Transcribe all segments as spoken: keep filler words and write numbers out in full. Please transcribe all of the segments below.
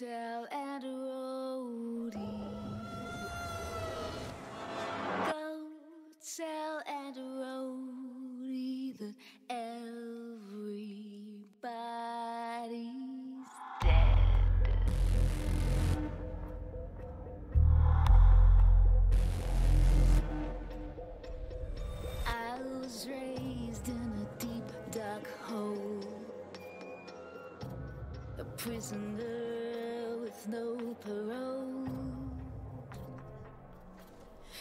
Michelle and Rhodey. Go tell and Rhodey that everybody's dead. I was raised in a deep dark hole, a prisoner with no parole.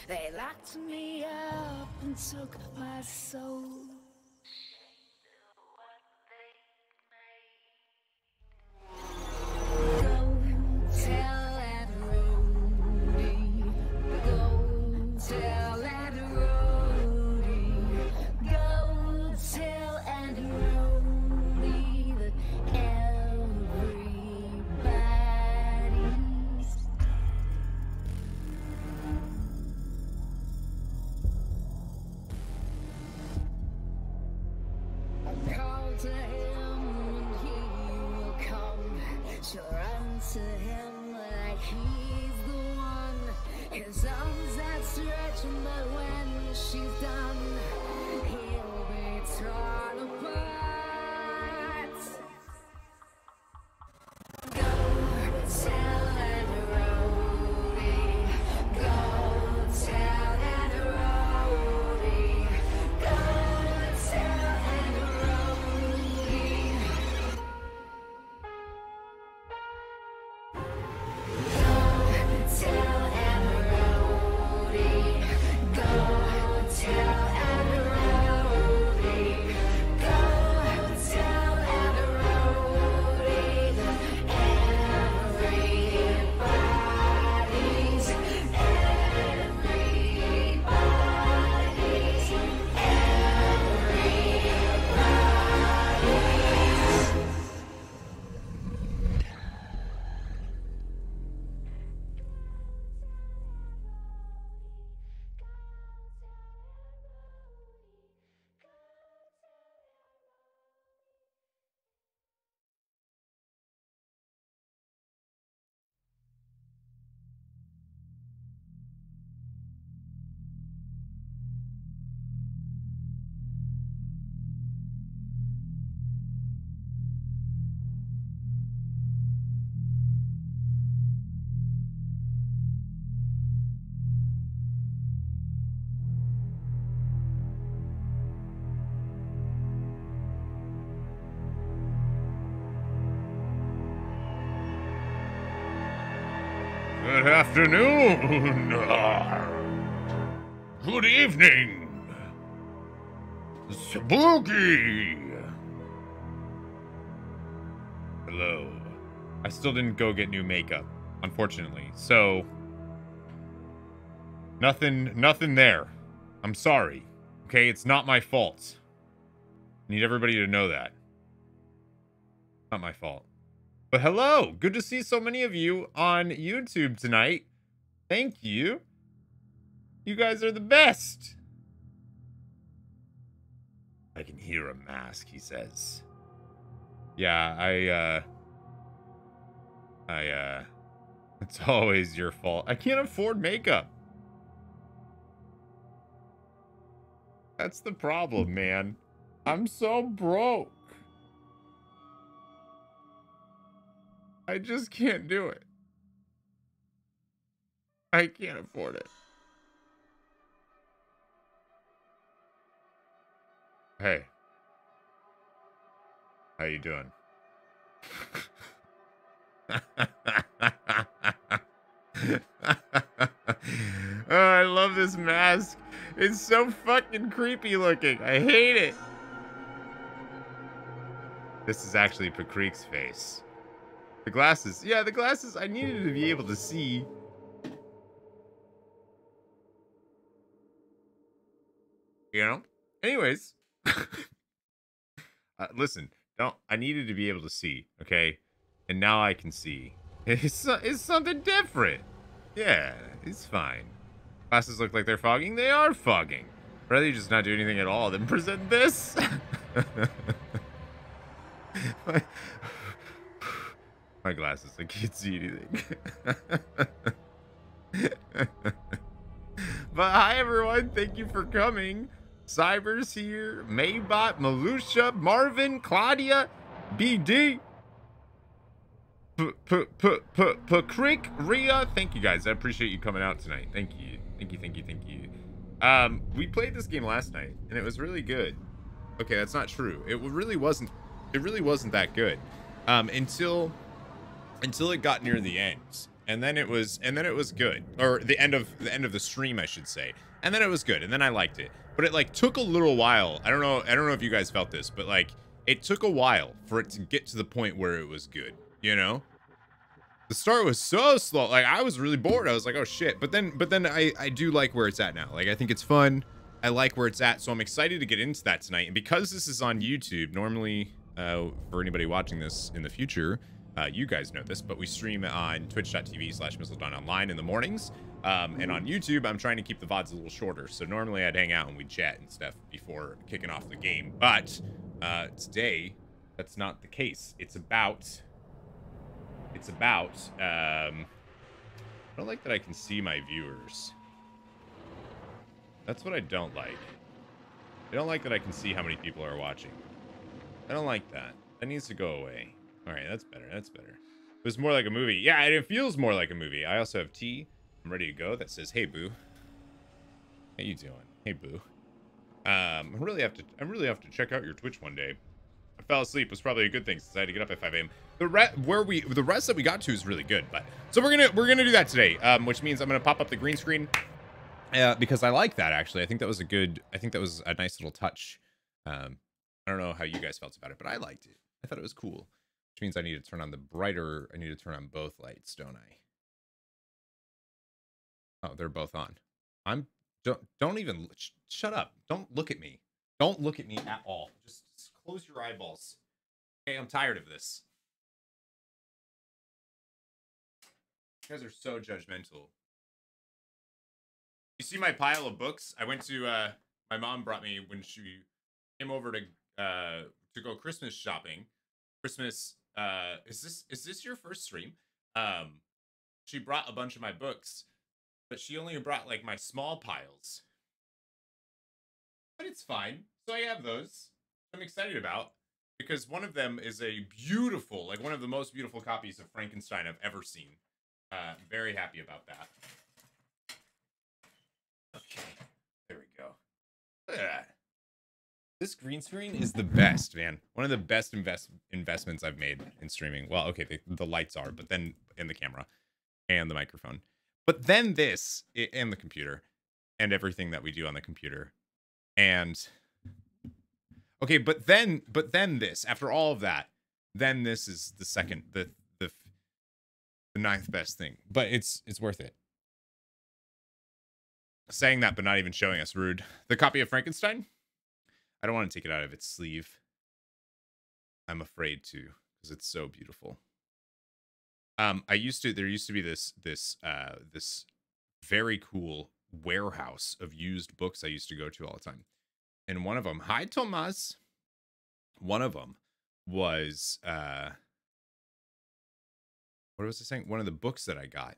They locked me up and took my soul. Go tell that Rhodey. Go tell. To him and he will come. She'll run to him like he's the one. His arms outstretched, but when she's done, he'll be torn apart. Go tell that Rhodey. Go tell that Rhodey. Go tell. Go tell and Rhodey. Go tell and Rhodey. Go tell and Rhodey. Everybody's, everybody's, everybody's. Good afternoon. Good evening. Spooky. Hello. I still didn't go get new makeup, unfortunately. So nothing nothing there. I'm sorry. Okay, it's not my fault. I need everybody to know that. Not my fault. But hello, good to see so many of you on YouTube tonight. Thank you. You guys are the best. I can hear a mask, he says. Yeah, I, uh... I, uh... It's always your fault. I can't afford makeup. That's the problem, man. I'm so broke. I just can't do it. I can't afford it. Hey. How you doing? Oh, I love this mask. It's so fucking creepy looking. I hate it. This is actually Pakrik's face. The glasses. Yeah, the glasses. I needed to be able to see. You know? Anyways. uh, listen. No, I needed to be able to see. Okay? And now I can see. It's, it's something different. Yeah, it's fine. Glasses look like they're fogging. They are fogging. Rather you just not do anything at all than present this. my glasses. I can't see anything. But hi everyone, thank you for coming. Cybers here, Maybot, Malusha, Marvin, Claudia, B D, P-P-P-P-P-Crick, Rhea. Thank you guys. I appreciate you coming out tonight. Thank you. Thank you, thank you, thank you. Um, we played this game last night, and it was really good. Okay, that's not true. It really wasn't. It really wasn't that good, um, until until it got near the end, and then it was, and then it was good, or the end of the end of the stream, I should say. And then it was good, and then I liked it. But it like took a little while. I don't know. I don't know if you guys felt this, but like it took a while for it to get to the point where it was good. You know, the start was so slow. Like I was really bored. I was like, oh shit. But then, but then I I do like where it's at now. Like I think it's fun. I like where it's at, so I'm excited to get into that tonight. And because this is on YouTube, normally uh, for anybody watching this in the future, uh, you guys know this, but we stream on twitch dot t v slash Mizzledon online in the mornings. Um, and on YouTube, I'm trying to keep the V O Ds a little shorter. So normally I'd hang out and we'd chat and stuff before kicking off the game. But uh, today, that's not the case. It's about, it's about, um, I don't like that I can see my viewers. That's what I don't like. I don't like that I can see how many people are watching. I don't like that. That needs to go away. All right, that's better. That's better. It was more like a movie. Yeah, it feels more like a movie. I also have tea. I'm ready to go. That says, "Hey, boo. How you doing? Hey, boo." Um, I really have to. I really have to check out your Twitch one day. I fell asleep. It was probably a good thing since I had to get up at five a m The rest where we the rest that we got to is really good. But so we're gonna we're gonna do that today. Um, which means I'm gonna pop up the green screen. Uh, because I like that, actually. I think that was a good, I think that was a nice little touch. Um, I don't know how you guys felt about it, but I liked it. I thought it was cool, which means I need to turn on the brighter, I need to turn on both lights, don't I? Oh, they're both on. I'm, don't, don't even, sh shut up. Don't look at me. Don't look at me at all. Just, just close your eyeballs. Okay, I'm tired of this. You guys are so judgmental. You see my pile of books? I went to, uh, my mom brought me when she came over to, uh, to go Christmas shopping. Christmas, uh, is this, is this your first stream? Um, she brought a bunch of my books, but she only brought, like, my small piles. But it's fine. So I have those. I'm excited about, because one of them is a beautiful, like, one of the most beautiful copies of Frankenstein I've ever seen. Uh, I'm very happy about that. Okay, there we go. Look at that. This green screen is the best, man. One of the best invest investments I've made in streaming. Well, okay, the, the lights are, but then in the camera and the microphone. But then this it, and the computer and everything that we do on the computer. And okay, but then but then this, after all of that, then this is the second the the the ninth best thing. But it's it's worth it. Saying that, but not even showing us. Rude. The copy of Frankenstein? I don't want to take it out of its sleeve. I'm afraid to, because it's so beautiful. Um, I used to, there used to be this, this, uh, this very cool warehouse of used books I used to go to all the time. And one of them, hi, Tomas. One of them was, uh, what was I saying? One of the books that I got.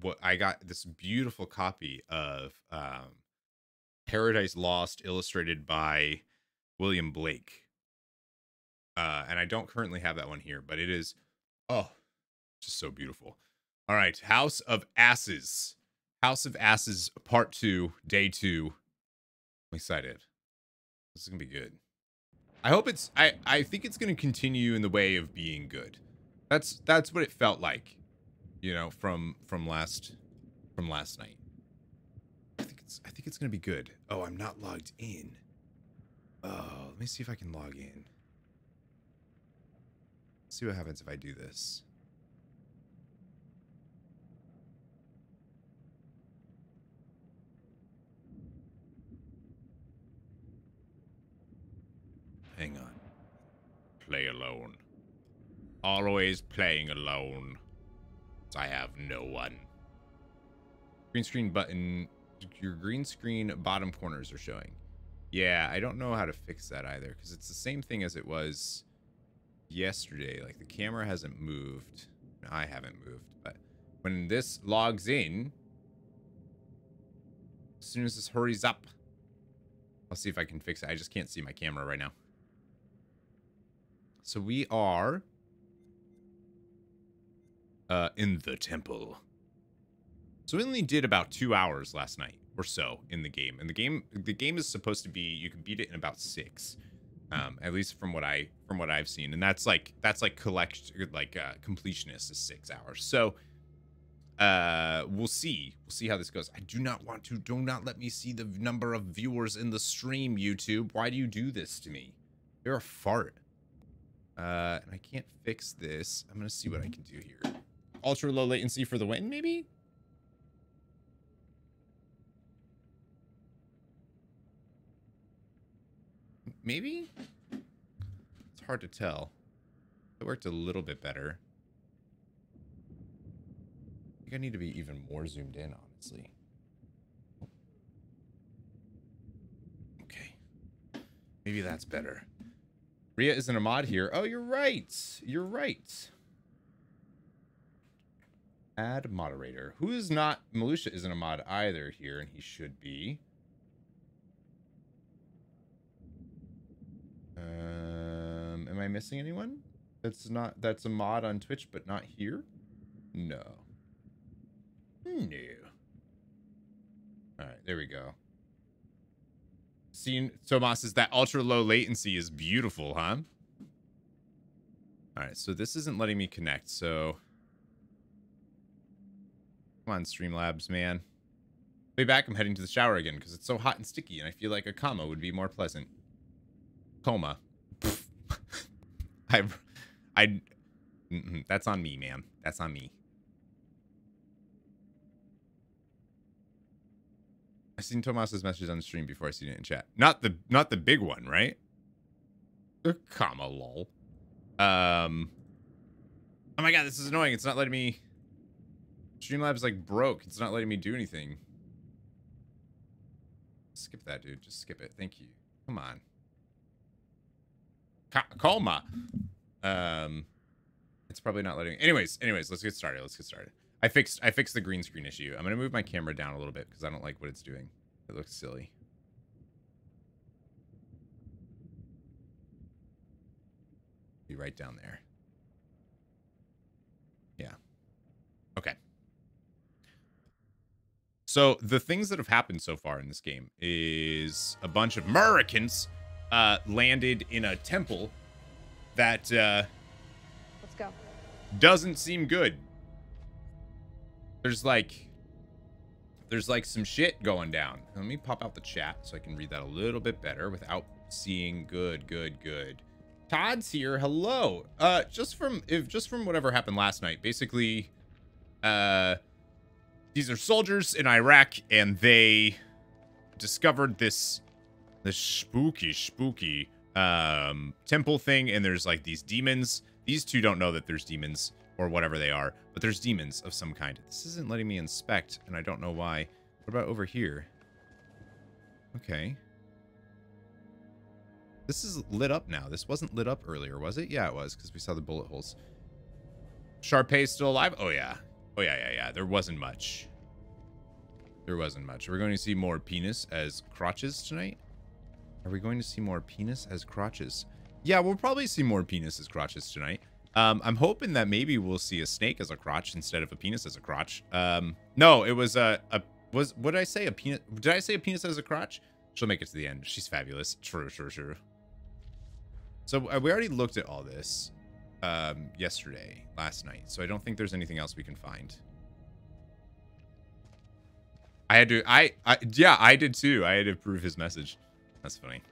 What I got this beautiful copy of um, Paradise Lost, illustrated by William Blake, uh, and I don't currently have that one here, but it is oh, just so beautiful. All right, House of Ashes, House of Ashes, Part Two, Day Two. I'm excited. This is gonna be good. I hope it's. I I think it's gonna continue in the way of being good. That's that's what it felt like. You know, from from last from last night. I think it's I think it's gonna be good. Oh, I'm not logged in. Oh, let me see if I can log in. Let's see what happens if I do this. Hang on. Play alone. Always playing alone. I have no one. Green screen button. Your green screen bottom corners are showing. Yeah, I don't know how to fix that either, because it's the same thing as it was yesterday. Like, the camera hasn't moved. I haven't moved. But when this logs in, as soon as this hurries up, I'll see if I can fix it. I just can't see my camera right now. So we are uh, in the temple. So we only did about two hours last night or so in the game. And the game the game is supposed to be, you can beat it in about six. Um, at least from what I from what I've seen. And that's like that's like collect like uh completionist is six hours. So uh we'll see. We'll see how this goes. I do not want to do not let me see the number of viewers in the stream, YouTube. Why do you do this to me? You're a fart. Uh and I can't fix this. I'm gonna see what I can do here. Ultra low latency for the win, maybe? Maybe? It's hard to tell. It worked a little bit better. I think I need to be even more zoomed in, honestly. Okay. Maybe that's better. Rhea isn't a mod here. Oh, you're right. You're right. Add moderator. Who is not... Melusha isn't a mod either here, and he should be. Um, am I missing anyone? That's not, that's a mod on Twitch, but not here? No. No. All right, there we go. Seen, Tomas says that ultra low latency is beautiful, huh? All right, so this isn't letting me connect, so. Come on, Streamlabs, man. Way back, I'm heading to the shower again because it's so hot and sticky and I feel like a coma would be more pleasant. Coma. I, I, mm -mm, that's on me, ma'am. That's on me. I seen Tomas's message on the stream before I seen it in chat. Not the, not the big one, right? The comma, lol. Um. Oh my god, this is annoying. It's not letting me. Streamlabs like broke. It's not letting me do anything. Skip that, dude. Just skip it. Thank you. Come on. Coma. Um, it's probably not letting me. Anyways, anyways, let's get started. Let's get started. I fixed I fixed the green screen issue. I'm going to move my camera down a little bit because I don't like what it's doing. It looks silly. Be right down there. Yeah. Okay. So the things that have happened so far in this game is a bunch of Americans... Uh, landed in a temple that uh, Let's go. doesn't seem good. There's like, there's like some shit going down. Let me pop out the chat so I can read that a little bit better without seeing good, good, good. Todd's here. Hello. Uh, just from if just from whatever happened last night. Basically, uh, these are soldiers in Iraq, and they discovered this. The spooky, spooky um, temple thing, and there's like these demons. These two don't know that there's demons or whatever they are, but there's demons of some kind. This isn't letting me inspect, and I don't know why. What about over here? Okay. This is lit up now. This wasn't lit up earlier, was it? Yeah, it was, because we saw the bullet holes. Sharpay's still alive? Oh, yeah. Oh, yeah, yeah, yeah. There wasn't much. There wasn't much. We're going to see more penis as crotches tonight. Are we going to see more penis as crotches? Yeah, we'll probably see more penis as crotches tonight. Um, I'm hoping that maybe we'll see a snake as a crotch instead of a penis as a crotch. Um, no, it was a, a was what did I say? A penis? Did I say a penis as a crotch? She'll make it to the end. She's fabulous. True, true, true. So uh, we already looked at all this um, yesterday, last night. So I don't think there's anything else we can find. I had to. I, I yeah, I did too. I had to prove his message. That's funny.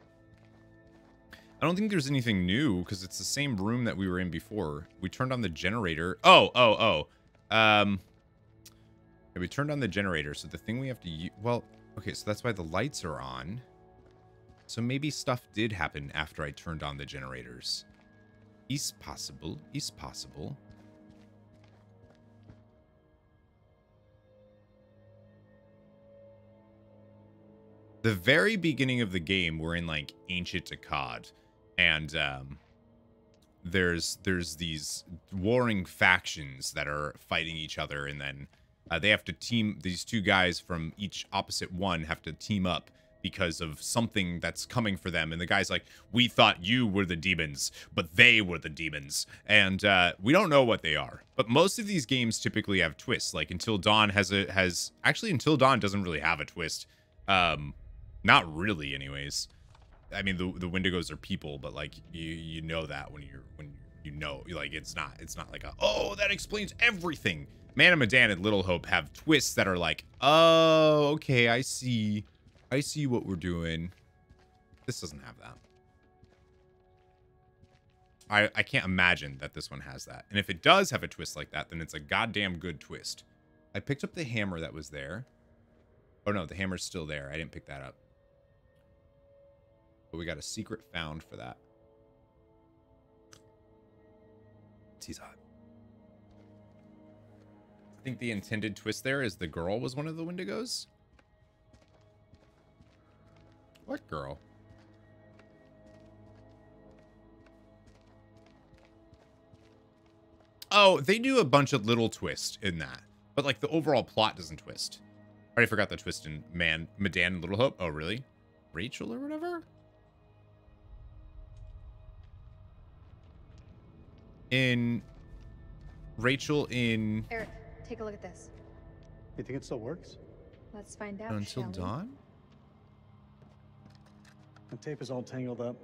I don't think there's anything new because it's the same room that we were in before. We turned on the generator. Oh, oh, oh. Um, we turned on the generator. So the thing we have to use... Well, okay, so that's why the lights are on. So maybe stuff did happen after I turned on the generators. Is possible. Is possible. The very beginning of the game, we're in, like, ancient Akkad. And um, there's there's these warring factions that are fighting each other, and then uh, they have to team. These two guys from each opposite one have to team up because of something that's coming for them. And the guy's like, we thought you were the demons, but they were the demons. And uh, we don't know what they are. But most of these games typically have twists. Like Until Dawn has a has actually Until Dawn doesn't really have a twist. Um, not really, anyways. I mean, the the Wendigos are people, but like you you know that when you're when you know like it's not it's not like a oh that explains everything. Man of Medan and Little Hope have twists that are like, oh okay, I see. I see what we're doing. This doesn't have that. I, I can't imagine that this one has that. And if it does have a twist like that, then it's a goddamn good twist. I picked up the hammer that was there. Oh no, the hammer's still there. I didn't pick that up. But we got a secret found for that. He's hot. I think the intended twist there is the girl was one of the Wendigos. What girl? Oh, they do a bunch of little twists in that. But, like, the overall plot doesn't twist. I already forgot the twist in Man, Medan and Little Hope. Oh, really? Rachel or whatever? In... Rachel in... Eric, take a look at this. You think it still works? Let's find out, Until Dawn? We? The tape is all tangled up.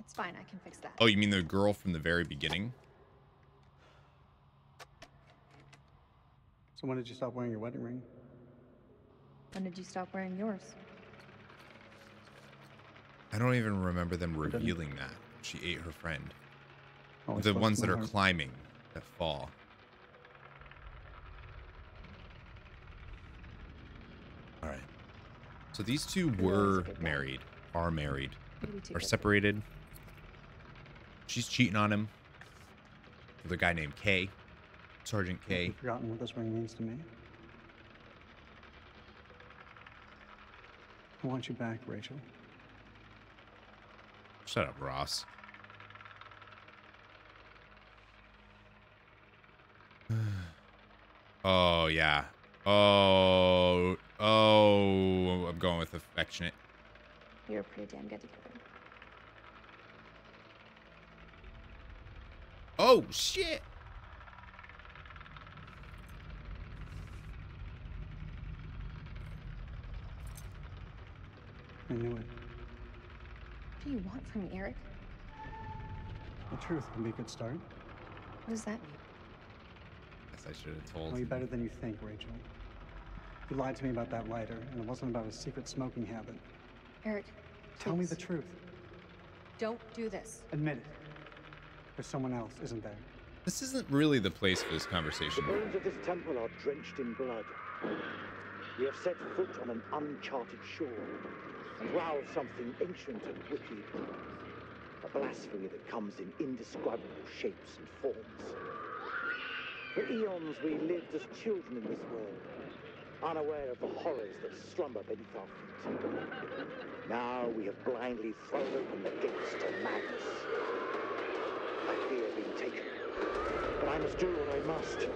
It's fine, I can fix that. Oh, you mean the girl from the very beginning? So when did you stop wearing your wedding ring? When did you stop wearing yours? I don't even remember them revealing that. She ate her friend. Always the ones that are climbing, that fall. All right. So these two were married, are married, are separated. She's cheating on him with a guy named K, Sergeant K. You've forgotten what this ring means to me. I want you back, Rachel. Shut up, Ross. Oh, yeah. Oh, oh, I'm going with affectionate. You're pretty damn good together. Oh, shit. I knew it. What do you want from me, Eric? The truth would be a good start. What does that mean? I should have told. Well, you're better than you think, Rachel. You lied to me about that lighter, and it wasn't about a secret smoking habit. Eric, tell me the truth. Don't do this. Admit it. There's someone else, isn't there? This isn't really the place for this conversation. The bones of this temple are drenched in blood. We have set foot on an uncharted shore and roused something ancient and wicked. A blasphemy that comes in indescribable shapes and forms. For eons, we lived as children in this world, unaware of the horrors that slumber beneath our feet. Now we have blindly thrown open the gates to madness. I fear being taken, but I must do what I must.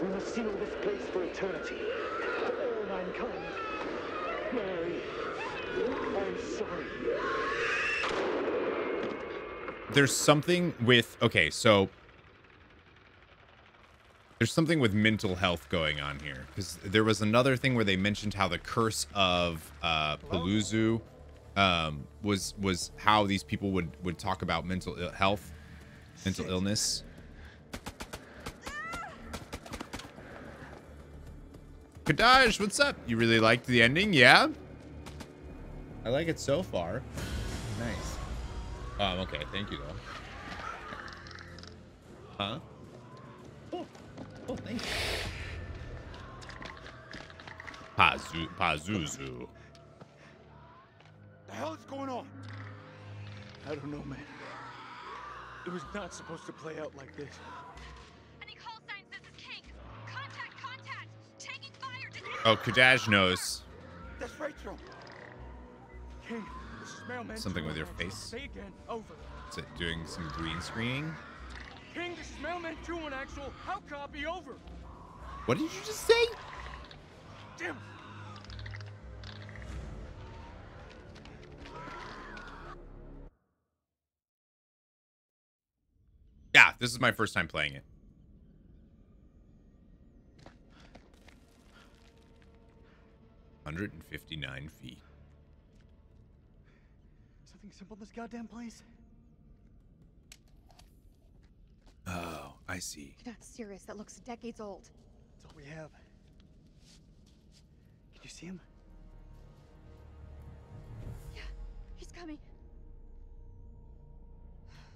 We must seal this place for eternity, for all mankind. Mary, I'm sorry. There's something with... Okay, so... There's something with mental health going on here, because there was another thing where they mentioned how the curse of uh, Pazuzu um, was was how these people would would talk about mental Ill health, mental Shit. illness. Kadaj, what's up? You really liked the ending, yeah? I like it so far. Nice. Um, okay, thank you though. Huh? Oh, thank you. Pazu Pazuzu. The hell is going on? I don't know, man. It was not supposed to play out like this. Any call signs? This is King. Contact, contact. Taking fire. Oh, Kadaj knows. That's right, Joe. King, something with your face. Is it doing some green screening? What did you just say? Damn. Yeah, this is my first time playing it. one hundred fifty-nine feet. Something simple in this goddamn place? Oh, I see. You're not serious. That looks decades old. That's all we have. Can you see him? Yeah, he's coming.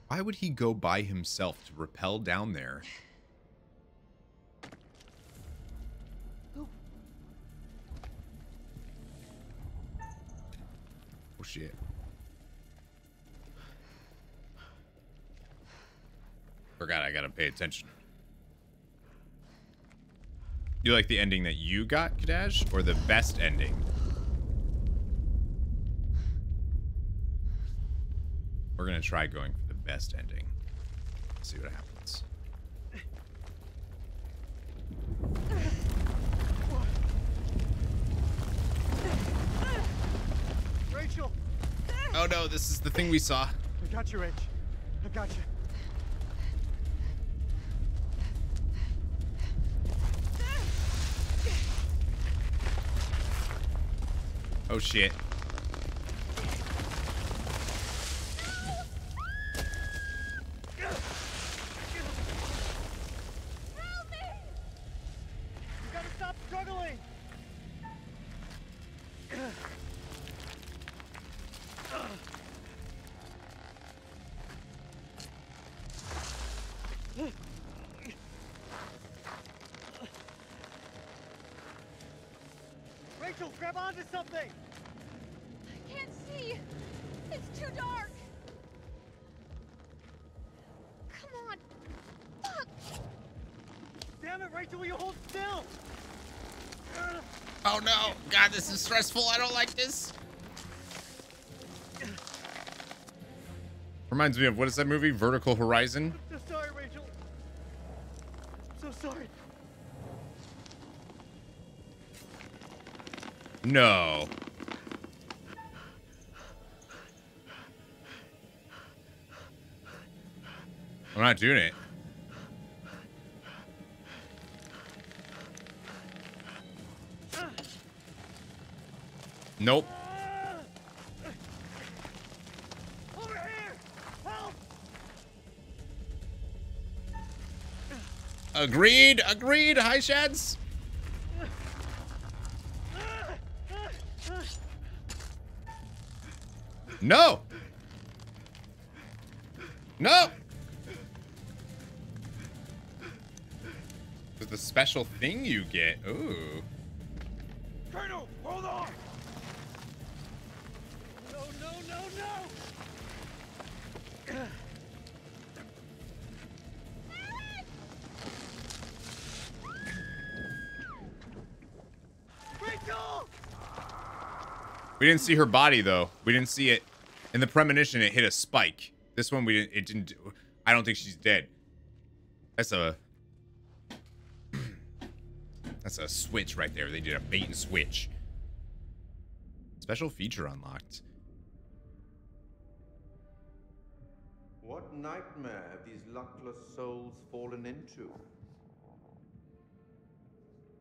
Why would he go by himself to rappel down there? Oh, oh shit. Forgot I gotta pay attention. You like the ending that you got, Kadash, or the best ending? We're gonna try going for the best ending. See what happens. Rachel! Oh no, this is the thing we saw. I got you, Rach. I got you. Oh shit. This is stressful. I don't like this. Reminds me of, what is that movie? Vertical Horizon? I'm so sorry, Rachel. I'm so sorry. No. I'm not doing it. Nope. Over here. Help. Agreed, agreed, hi Shads. No. No. With the special thing you get. Ooh. Colonel, hold on. We didn't see her body though. We didn't see it. In the premonition, it hit a spike. This one, we didn't. It didn't. I don't think she's dead. That's a. That's a switch right there. They did a bait and switch. Special feature unlocked. What nightmare have these luckless souls fallen into?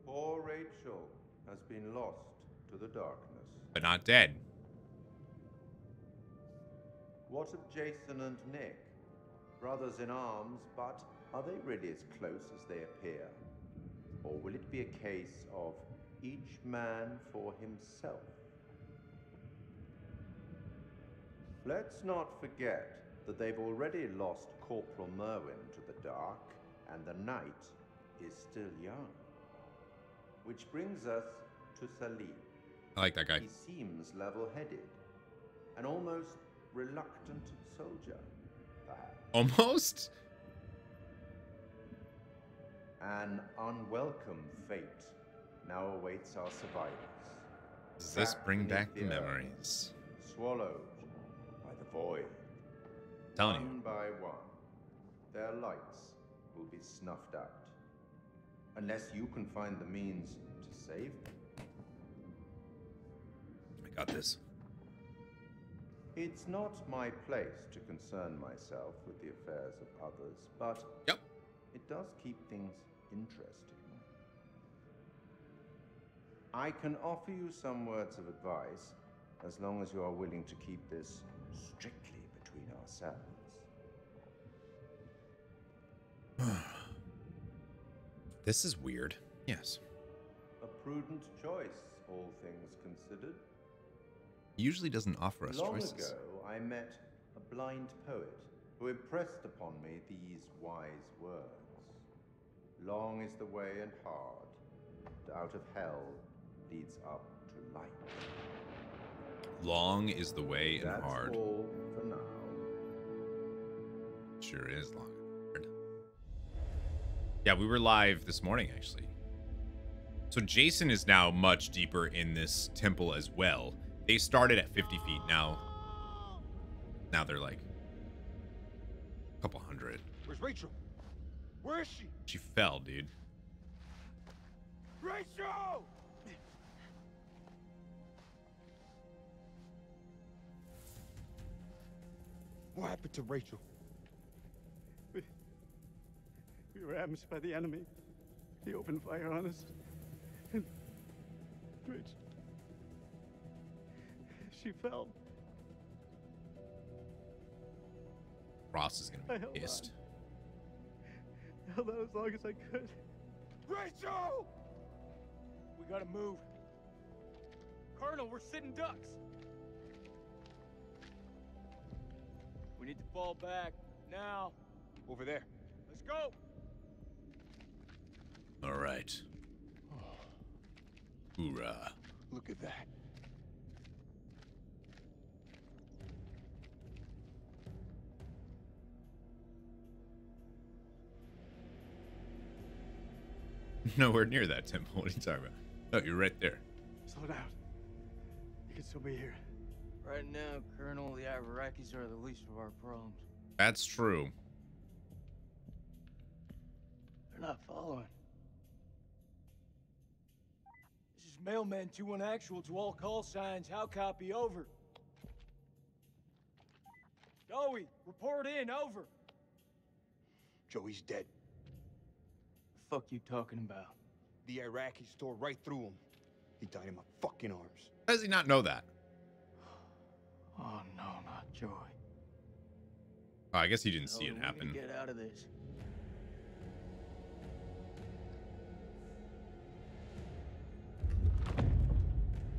Poor Rachel has been lost to the darkness. But not dead. What of Jason and Nick? Brothers in arms, but are they really as close as they appear? Or will it be a case of each man for himself? Let's not forget that they've already lost Corporal Merwin to the dark, and the night is still young. Which brings us to Salim. I like that guy. He seems level-headed. An almost reluctant soldier, perhaps. Almost? An unwelcome fate now awaits our survivors. Does this bring back the memories? Swallowed void. Telling you. One by one, their lights will be snuffed out. Unless you can find the means to save them. I got this. It's not my place to concern myself with the affairs of others, but yep. It does keep things interesting. I can offer you some words of advice, as long as you are willing to keep this strictly between ourselves. This is weird. Yes. A prudent choice, all things considered. He usually doesn't offer us Long choices. Long ago, I met a blind poet who impressed upon me these wise words. Long is the way and hard, and out of hell leads up to light. Long is the way and That's hard. That's all for now. Sure is long and hard. Yeah, we were live this morning, actually. So Jason is now much deeper in this temple as well. They started at fifty feet now. Now they're like a couple hundred. Where's Rachel? Where is she? She fell, dude. Rachel! What happened to Rachel? We, we were ambushed by the enemy. He opened fire on us. And Rachel... She fell. Ross is gonna be pissed. I held out as long as I could. Rachel! We gotta move. Colonel, we're sitting ducks. We need to fall back now. Over there. Let's go. All right. Hoorah. Look at that. Nowhere near that temple. What are you talking about? Oh, you're right there. Slow down. You can still be here. Right now, Colonel, the Iraqis are the least of our problems. That's true. They're not following. This is mailman two one actual to all call signs. How copy? Over. Joey, report in. Over. Joey's dead. Fuck you talking about? The Iraqis tore right through him. He died in my fucking arms. How does he not know that? Oh no, not Joy. Oh, I guess he didn't see it happen. Get out of this.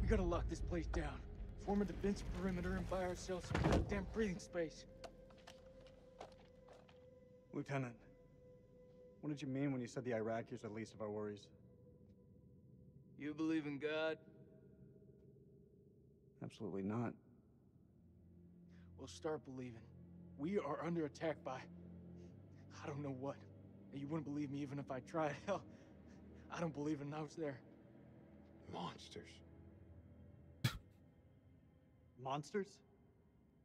We gotta lock this place down. Form a defense perimeter and buy ourselves some goddamn breathing space. Lieutenant. What did you mean when you said the Iraqis are the least of our worries? You believe in God? Absolutely not. Well, start believing. We are under attack by... I don't know what. You wouldn't believe me even if I tried. Hell, I don't believe in those there. Monsters. Monsters?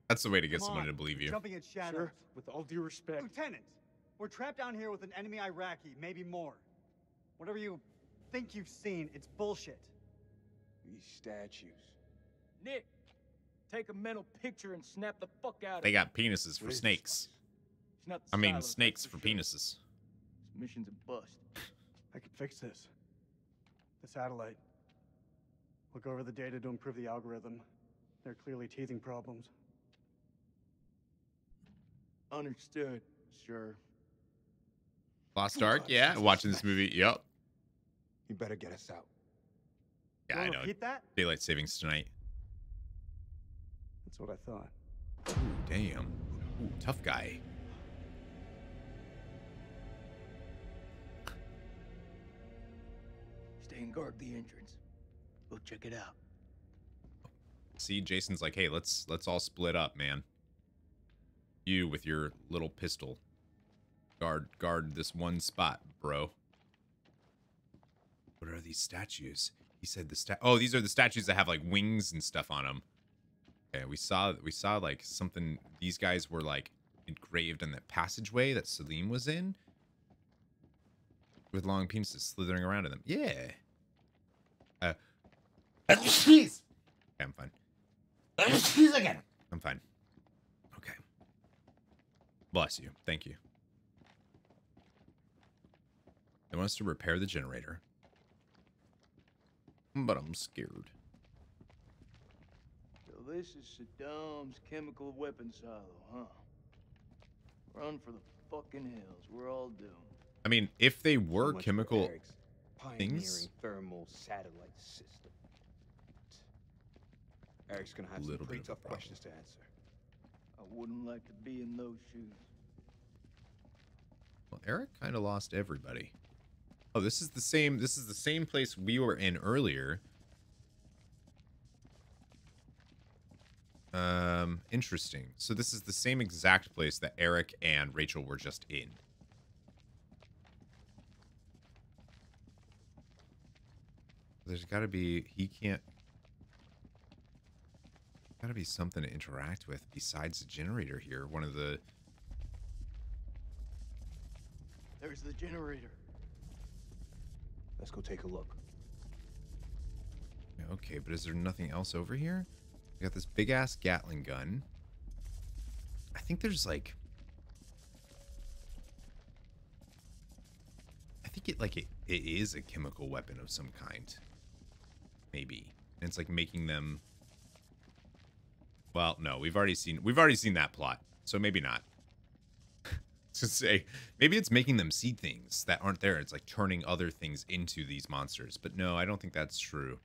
That's the way to get Come somebody on. to believe you. Jumping at shadows. Sure, with all due respect. Lieutenant! We're trapped down here with an enemy Iraqi, maybe more. Whatever you think you've seen, it's bullshit. These statues. Nick, take a mental picture and snap the fuck out of it. They got penises for snakes. Not I mean, snakes for, for sure. penises. This mission's a bust. I can fix this. The satellite. Look over the data to improve the algorithm. They're clearly teething problems. Understood. Sure. Lost Ark, yeah. Watching this movie, yep. You better get us out. Yeah, I know. That? Daylight savings tonight. That's what I thought. Ooh, damn. Ooh, tough guy. Stay and guard the entrance. Go check it out. See, Jason's like, hey, let's let's all split up, man. You with your little pistol. Guard, guard this one spot, bro. What are these statues? He said the sta- Oh, these are the statues that have like wings and stuff on them. Okay, we saw we saw like something. These guys were like engraved in that passageway that Salim was in, with long penises slithering around in them. Yeah. Uh. Jeez. Okay, I'm fine. Jeez again. I'm fine. Okay. Bless you. Thank you. They want us to repair the generator, but I'm scared. So this is Saddam's chemical weapon silo, huh? Run for the fucking hills. We're all doomed. I mean, if they were so chemical things, thermal satellite system. Eric's gonna have some pretty tough questions to answer. I wouldn't like to be in those shoes. Well, Eric kind of lost everybody. Oh, this is the same. This is the same place we were in earlier. Um, interesting. So this is the same exact place that Eric and Rachel were just in. There's got to be. He can't. Got to be something to interact with besides the generator here. One of the. There's the generator. Let's go take a look. Okay, but is there nothing else over here? We got this big ass Gatling gun. I think there's like, I think it like it, it is a chemical weapon of some kind, maybe. And it's like making them. Well, no, we've already seen we've already seen that plot, so maybe not. To say maybe it's making them see things that aren't there. It's like turning other things into these monsters, but no, I don't think that's true.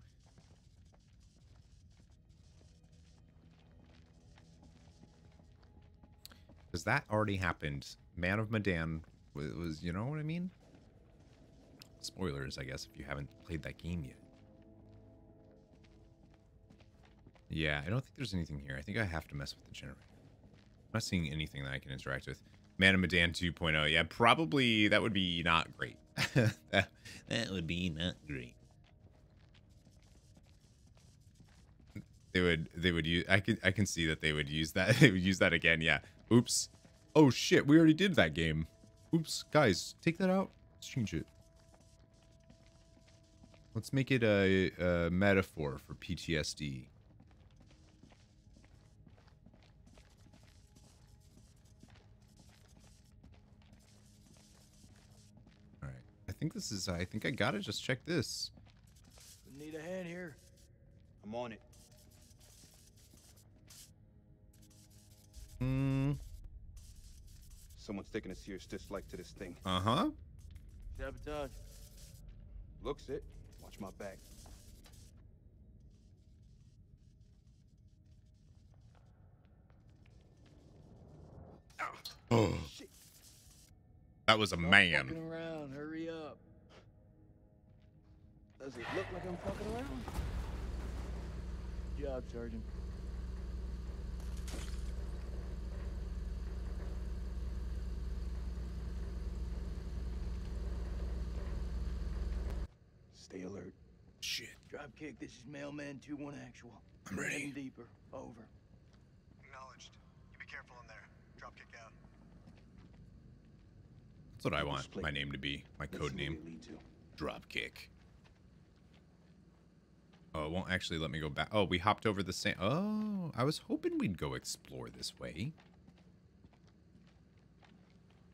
Because that already happened. Man of Medan was, was, you know what I mean? Spoilers, I guess, if you haven't played that game yet. Yeah, I don't think there's anything here. I think I have to mess with the generator. I'm not seeing anything that I can interact with. Man of Medan two point oh. Yeah, probably that would be not great. that, that would be not great. They would, they would use, I can, I can see that they would use that. They would use that again. Yeah. Oops. Oh shit, we already did that game. Oops, guys, take that out. Let's change it. Let's make it a, a metaphor for P T S D. All right. I think this is, I think I got it. Just check this. Need a hand here. I'm on it. Hmm. Someone's taking a serious dislike to this thing. Uh-huh. Sabotage. Looks it. Watch my back. Oh. Shit. That was a I'm man. Fucking around. Hurry up. Does it look like I'm fucking around? Good job, Sergeant. Stay alert. Shit. Drop kick. This is Mailman two one Actual. I'm ready. Heading deeper. Over. Acknowledged. You be careful in there. Drop kick out. That's what I want my name to be. My code name. Drop kick. Oh, it won't actually let me go back. Oh, we hopped over the same. Oh, I was hoping we'd go explore this way.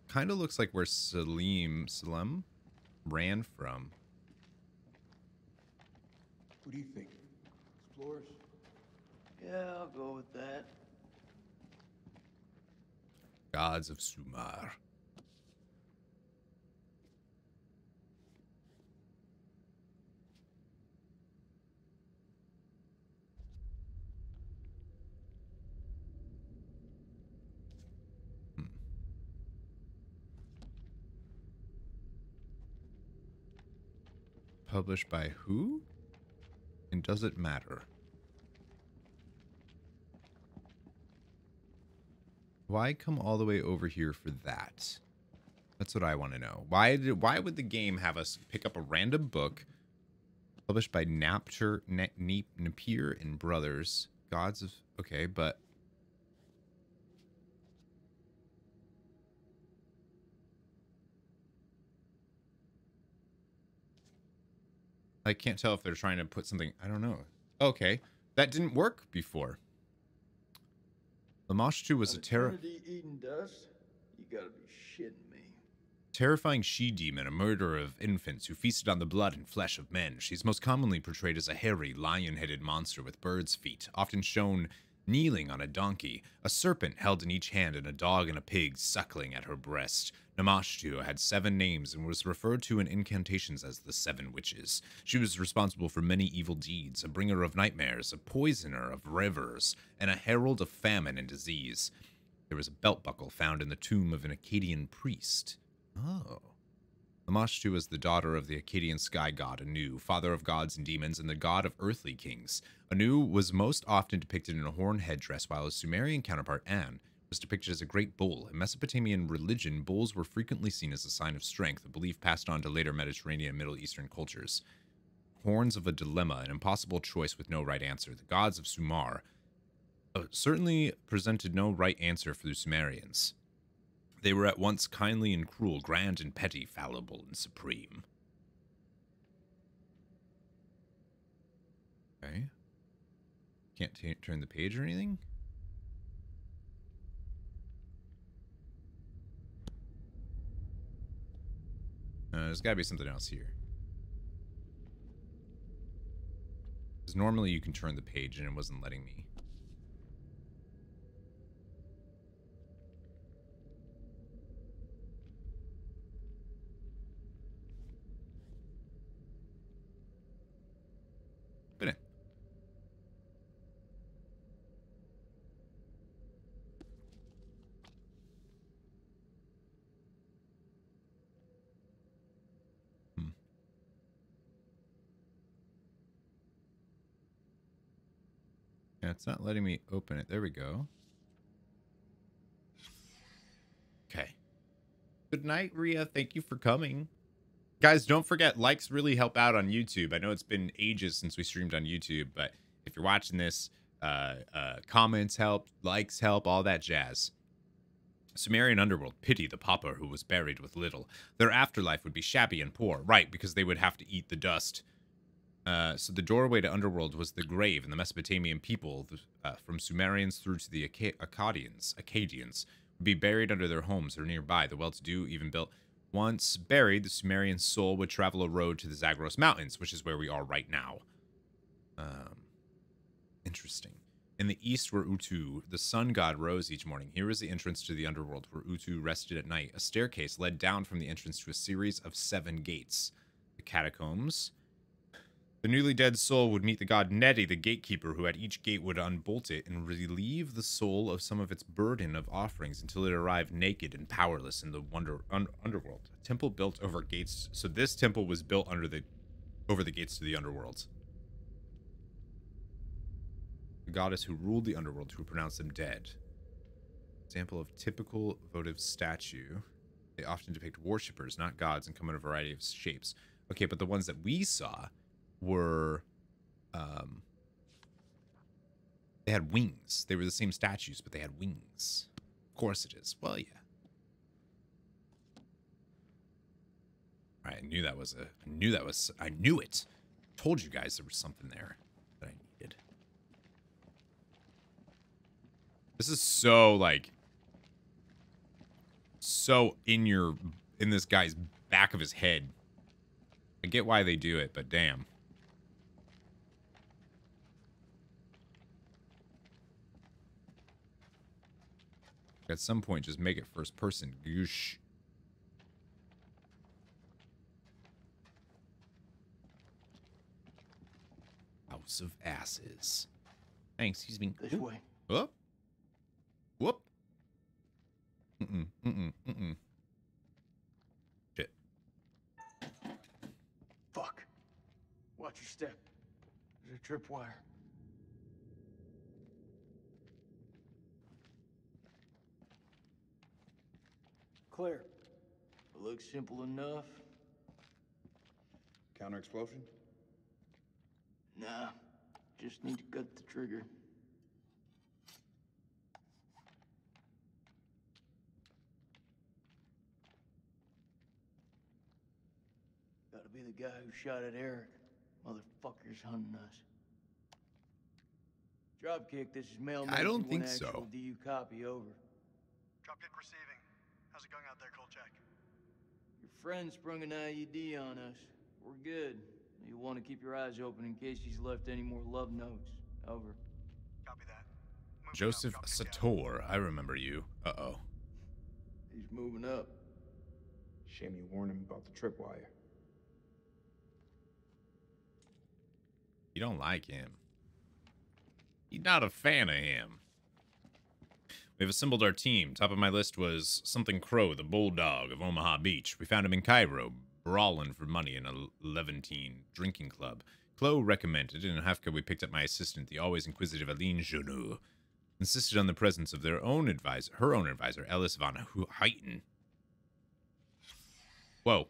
Kind of looks like where Salim Salim ran from. What do you think? Explorers? Yeah, I'll go with that. Gods of Sumer. Hmm. Published by who? And does it matter? Why come all the way over here for that? That's what I want to know. Why did, why would the game have us pick up a random book published by Napture, Napir and Brothers gods of... Okay, but... I can't tell if they're trying to put something... I don't know. Okay. That didn't work before. Lamashtu was An a terror... eating dust? You gotta be shitting me. Terrifying she-demon, a murderer of infants who feasted on the blood and flesh of men. She's most commonly portrayed as a hairy, lion-headed monster with bird's feet, often shown kneeling on a donkey, a serpent held in each hand, and a dog and a pig suckling at her breast. Lamashtu had seven names and was referred to in incantations as the Seven Witches. She was responsible for many evil deeds, a bringer of nightmares, a poisoner of rivers, and a herald of famine and disease. There was a belt buckle found in the tomb of an Akkadian priest. Oh. Lamashtu was the daughter of the Akkadian sky god Anu, father of gods and demons, and the god of earthly kings. Anu was most often depicted in a horn headdress, while his Sumerian counterpart Anne was depicted as a great bull. In Mesopotamian religion, bulls were frequently seen as a sign of strength, a belief passed on to later Mediterranean and Middle Eastern cultures. Horns of a dilemma, an impossible choice with no right answer. The gods of Sumar uh, certainly presented no right answer for the Sumerians. They were at once kindly and cruel, grand and petty, fallible and supreme. Okay. Can't t turn the page or anything? Uh, there's gotta be something else here. Because normally you can turn the page and it wasn't letting me. It's not letting me open it. There we go. Okay. Good night, Rhea. Thank you for coming. Guys, don't forget, likes really help out on YouTube. I know it's been ages since we streamed on YouTube, but if you're watching this, uh, uh, comments help, likes help, all that jazz. Sumerian underworld, pity the pauper who was buried with little. Their afterlife would be shabby and poor. Right, because they would have to eat the dust. Uh, so the doorway to underworld was the grave, and the Mesopotamian people, the, uh, from Sumerians through to the Ak Akkadians, Akkadians, would be buried under their homes or nearby. The well-to-do even built. Once buried, the Sumerian soul would travel a road to the Zagros Mountains, which is where we are right now. Um, interesting. In the east were Utu, the sun god rose each morning. Here is the entrance to the underworld, where Utu rested at night. A staircase led down from the entrance to a series of seven gates. The catacombs... The newly dead soul would meet the god Neti, the gatekeeper, who at each gate would unbolt it and relieve the soul of some of its burden of offerings until it arrived naked and powerless in the wonder, un, underworld. A temple built over gates. So this temple was built under the, over the gates to the underworld. The goddess who ruled the underworld, who pronounced them dead. Example of typical votive statue. They often depict worshippers, not gods, and come in a variety of shapes. Okay, but the ones that we saw... were um they had wings. They were the same statues, but they had wings. Of course it is. Well, yeah. All right, I knew that was a I knew that was I knew it. Told you guys there was something there that I needed. This is so like so in your in this guy's back of his head. I get why they do it, but damn. At some point, just make it first person. Goosh. House of Asses. Thanks, excuse me. This way. Whoop. Whoop. Mm-mm, mm-mm, mm-mm. Shit. Fuck. Watch your step. There's a tripwire. Clear. It looks simple enough. Counter explosion? Nah. Just need to cut the trigger. be the guy who shot at Eric. Motherfucker's hunting us. Dropkick, this is mailman. I don't think so. Do you copy over? Dropkick receiving. How's it going out there, Kolchak? Your friend sprung an I E D on us. We're good. You'll want to keep your eyes open in case he's left any more love notes. Over. Copy that. Moving Joseph up, Sator, down. I remember you. Uh-oh. He's moving up. Shame you warned him about the tripwire. You don't like him. You're not a fan of him. We've assembled our team. Top of my list was something Crow, the bulldog of Omaha Beach. We found him in Cairo, brawling for money in a Levantine drinking club. Chloe recommended, and in Hafka we picked up my assistant, the always inquisitive Aline Genoux, insisted on the presence of their own advisor, her own advisor, Ellis von Huyten. Whoa.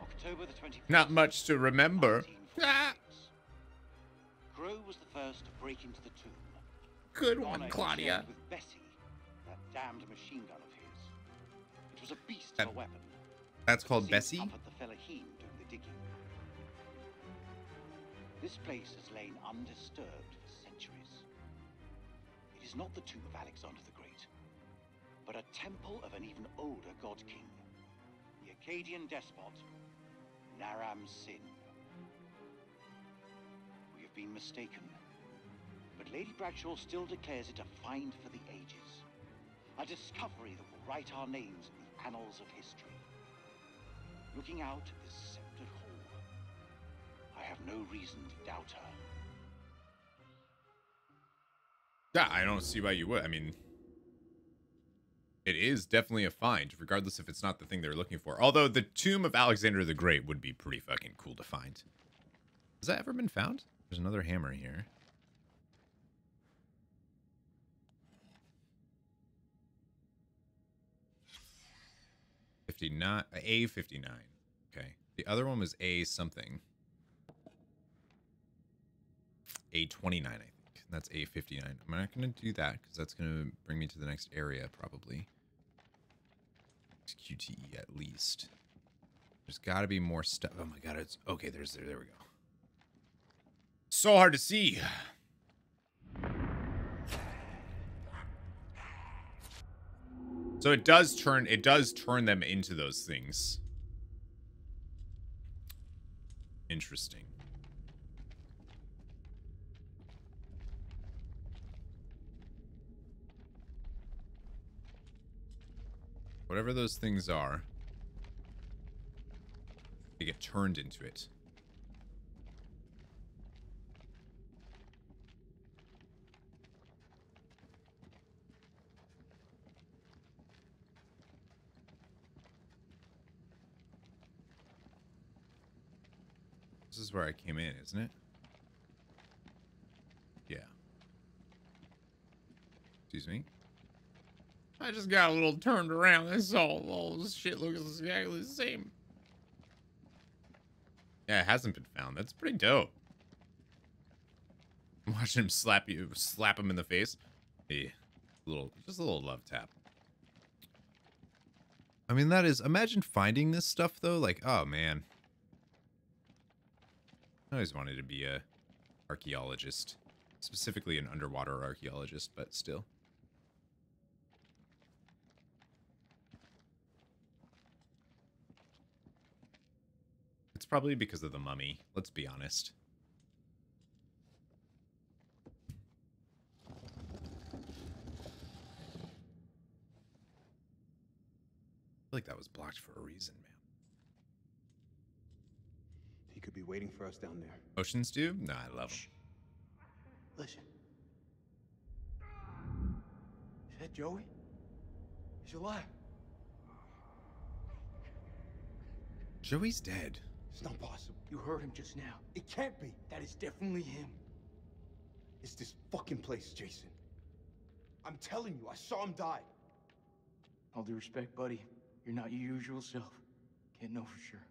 October the twenty-fifth, not much to remember. Ah. Crow was the first to break into the tomb. Good one, Claudia. With Bessie, that damned machine gun of his. It was a beast that, of a weapon. That's called Bessie? Up at the Fellaheen doing the digging. This place has lain undisturbed for centuries. It is not the tomb of Alexander the Great, but a temple of an even older god-king, the Akkadian despot, Naram-Sin. We have been mistaken. But Lady Bradshaw still declares it a find for the ages. A discovery that will write our names in the annals of history. Looking out at this sceptred hall, I have no reason to doubt her. Yeah, I don't see why you would. I mean, it is definitely a find, regardless if it's not the thing they're looking for. Although the tomb of Alexander the Great would be pretty fucking cool to find. Has that ever been found? There's another hammer here. fifty-nine, A fifty-nine. Okay. The other one was A something. A twenty-nine, I think. That's A fifty-nine. I'm not going to do that because that's going to bring me to the next area, probably. It's Q T E at least. There's got to be more stuff. Oh my god, it's... Okay, there's... There, there we go. So hard to see. So it does turn, it does turn them into those things. Interesting. Whatever those things are, they get turned into it. This is where I came in, isn't it? Yeah. Excuse me? I just got a little turned around. This all, all this shit looks exactly the same. Yeah, it hasn't been found. That's pretty dope. I'm watching him slap you, slap him in the face. Yeah, little, just a little love tap. I mean, that is. Imagine finding this stuff though. Like, oh man. I always wanted to be a archaeologist, specifically an underwater archaeologist, but still. It's probably because of The Mummy, let's be honest. I feel like that was blocked for a reason, man. He could be waiting for us down there. Oceans do? Nah, I love him. Listen. Is that Joey? He's alive. Joey's dead. It's not possible. You heard him just now. It can't be. That is definitely him. It's this fucking place, Jason. I'm telling you, I saw him die. All due respect, buddy. You're not your usual self. Can't know for sure.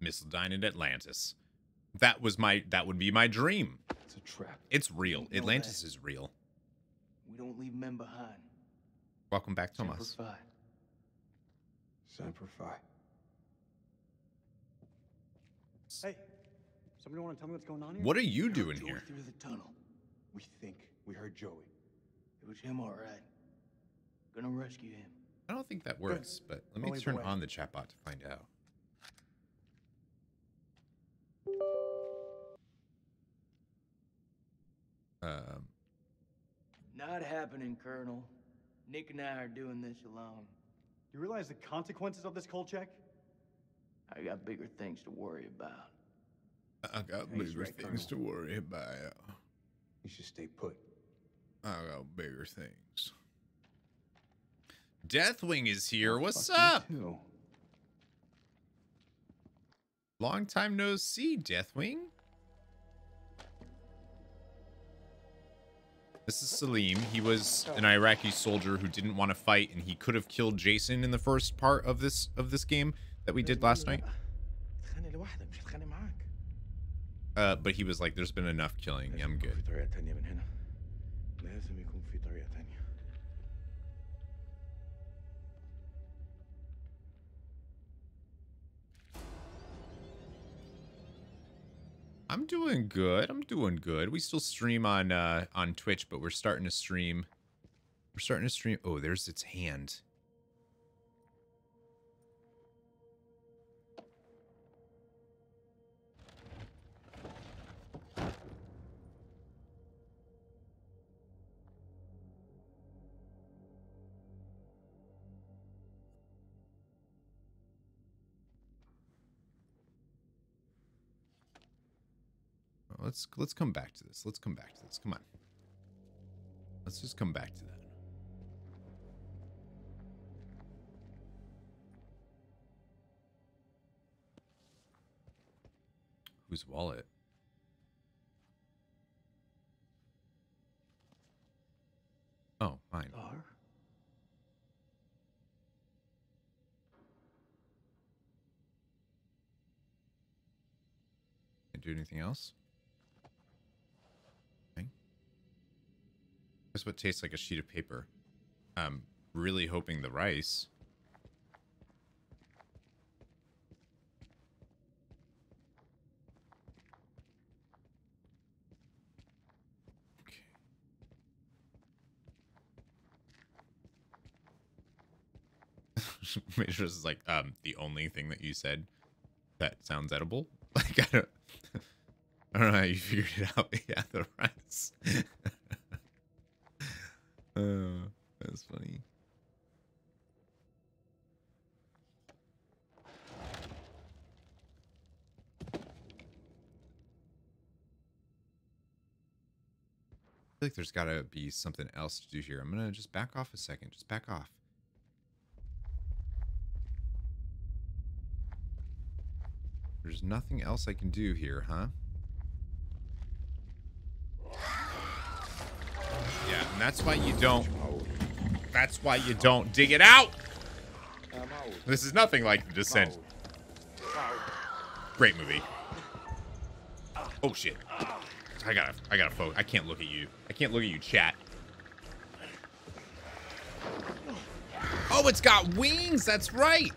Mistledine in Atlantis. That was my, that would be my dream. It's a trap. It's real. Atlantis that. Is real. We don't leave men behind. Welcome back, Thomas. Semper Fi. Semper Fi. Hey, somebody want to tell me what's going on here? What are you doing here? Through the tunnel. We think we heard Joey. It was him, all right. Gonna rescue him. I don't think that works, but let me turn on the chatbot to find out. Um. Not happening, Colonel. Nick and I are doing this alone. You realize the consequences of this cold check? I got bigger things to worry about. I got Thanks, bigger right, things Colonel. to worry about. You should stay put. I got bigger things. Deathwing is here. What's up? Too. Long time no see, Deathwing. This is Salim. He was an Iraqi soldier who didn't want to fight, and he could have killed Jason in the first part of this of this game that we did last night. Uh, but he was like, "There's been enough killing. I'm good." I'm doing good. I'm doing good. We still stream on uh, on Twitch, but we're starting to stream. We're starting to stream. Oh, there's its hand. Let's let's come back to this. Let's come back to this. Come on. Let's just come back to that. Whose wallet? Oh, mine. Are? Can't do anything else. That's what tastes like a sheet of paper. I'm really hoping the rice. Okay. Major's is like, um, the only thing that you said that sounds edible. Like, I don't, I don't know how you figured it out. Yeah, the rice. Uh, that's funny. I feel like there's gotta be something else to do here. I'm gonna just back off a second. Just back off. There's nothing else I can do here, huh? Yeah, and that's why you don't. That's why you don't dig it out. This is nothing like The Descent. Great movie. Oh shit! I gotta, I gotta focus. I can't look at you. I can't look at you, chat. Oh, it's got wings. That's right.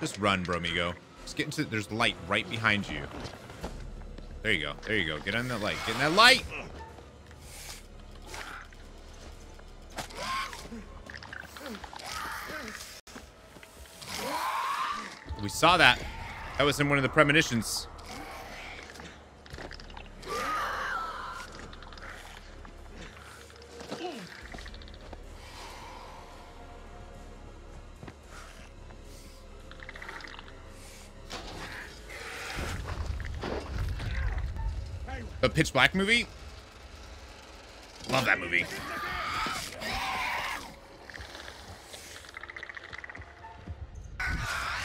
Just run, bromigo. Get into it. There's light right behind you. There you go. There you go. Get on that light. Get in that light. We saw that. That was in one of the premonitions. The Pitch Black movie? Love that movie.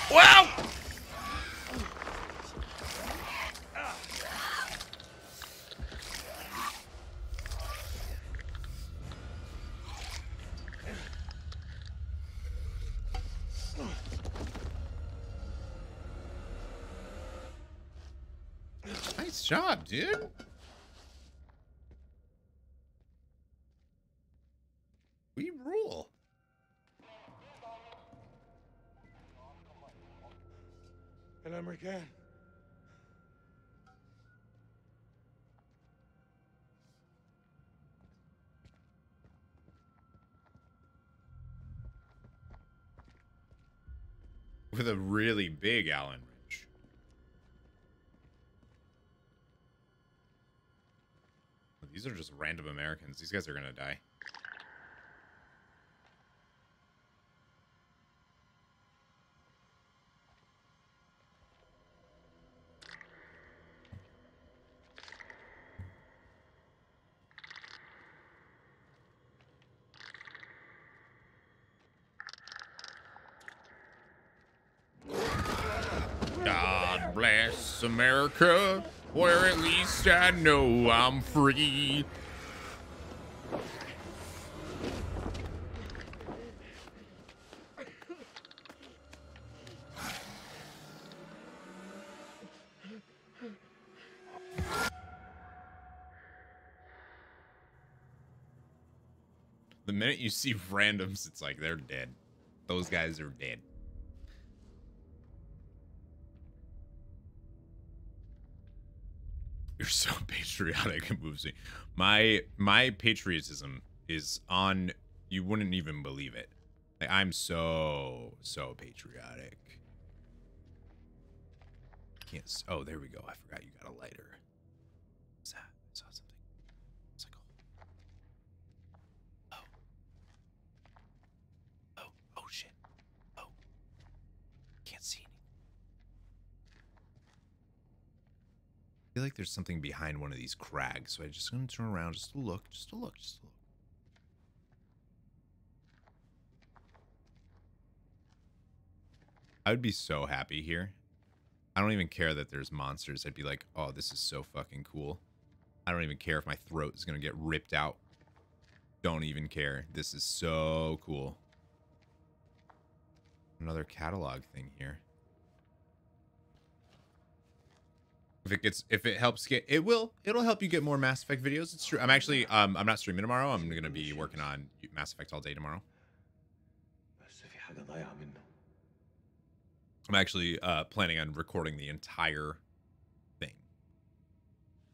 Wow! Nice job, dude. We rule. And I'm Rakan. With a really big Allen wrench. These are just random Americans. These guys are gonna die. America, where at least I know I'm free. The minute you see randoms, it's like they're dead. Those guys are dead. You're so patriotic, it moves me. My my patriotism is on, you wouldn't even believe it. Like, I'm so, so patriotic. Can't, oh, there we go. I forgot you got a lighter. What's that? I saw something. It's like, oh. Oh. Oh, oh shit. Oh. Can't see anything. I feel like there's something behind one of these crags, so I'm just gonna turn around just to look, just to look, just to look. I would be so happy here. I don't even care that there's monsters. I'd be like, oh, this is so fucking cool. I don't even care if my throat is gonna get ripped out. Don't even care. This is so cool. Another catalog thing here. If it gets, if it helps get, it will, it'll help you get more Mass Effect videos. It's true. I'm actually, um, I'm not streaming tomorrow. I'm going to be working on Mass Effect all day tomorrow. I'm actually, uh, planning on recording the entire thing.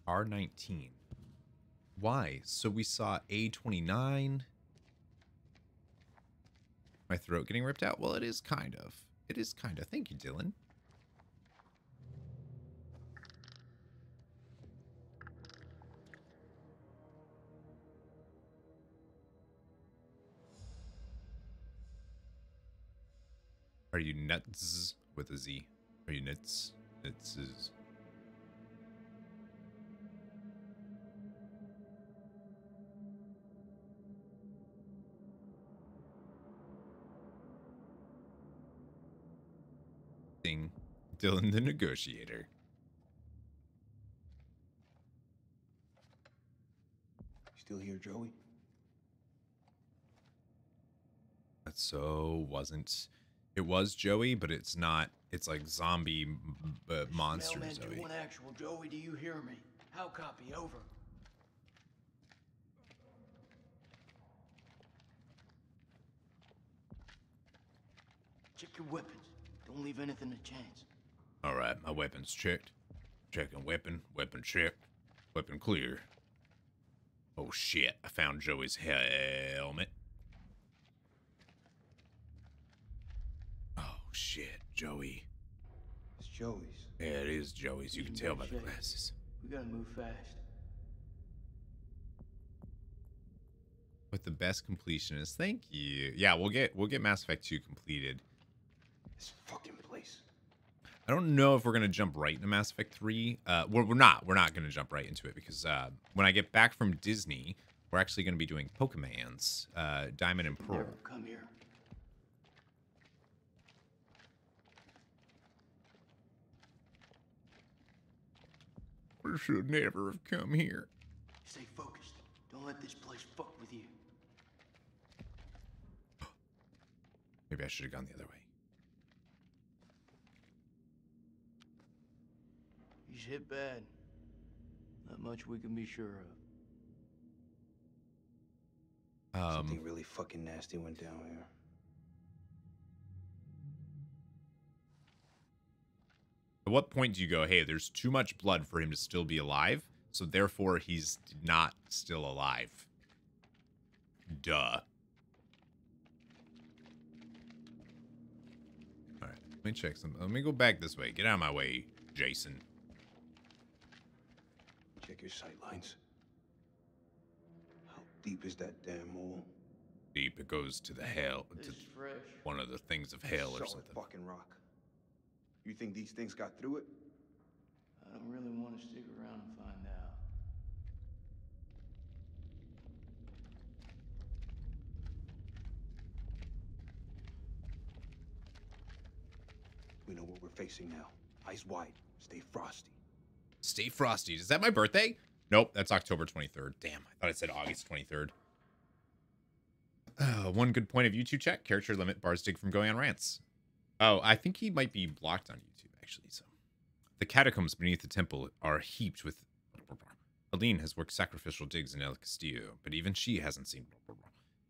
R nineteen. Why? So we saw A twenty-nine. My throat getting ripped out. Well, it is kind of, it is kind of. Thank you, Dylan. Are you nuts with a Z? Are you nuts? Nuts is. Thing. Dylan the Negotiator. Still here, Joey? That so wasn't. It was Joey, but it's not. It's like zombie uh, monster Mailman Joey. One actual Joey, do you hear me? How copy over? Check your weapons. Don't leave anything to chance. All right, my weapons checked. Checking weapon. Weapon check. Weapon clear. Oh shit! I found Joey's helmet. Shit, Joey. It's Joey's. Yeah, it is Joey's. You can tell by the glasses. We gotta move fast. With the best completionist, thank you. Yeah, we'll get we'll get Mass Effect two completed. This fucking place. I don't know if we're gonna jump right into Mass Effect three. Uh, we're we're not. We're not gonna jump right into it because uh, when I get back from Disney, we're actually gonna be doing Pokémon's uh, Diamond and Pearl. Come here. We should never have come here. Stay focused. Don't let this place fuck with you. Maybe I should have gone the other way. He's hit bad. Not much we can be sure of. Um, Something really fucking nasty went down here. At what point do you go, hey, there's too much blood for him to still be alive, so therefore he's not still alive? Duh. Alright, let me check some. Let me go back this way. Get out of my way, Jason. Check your sight lines. How deep is that damn hole? Deep. It goes to the hell. To one of the things of hell or something. Fucking rock. You think these things got through it? I don't really want to stick around and find out. We know what we're facing now. Eyes wide. Stay frosty. Stay frosty. Is that my birthday? Nope, that's October twenty-third. Damn, I thought it said August twenty-third. Uh, one good point of YouTube chat. Character limit bars dig from going on rants. Oh, I think he might be blocked on YouTube, actually. So, the catacombs beneath the temple are heaped with... Aline has worked sacrificial digs in El Castillo, but even she hasn't seen... Blah, blah,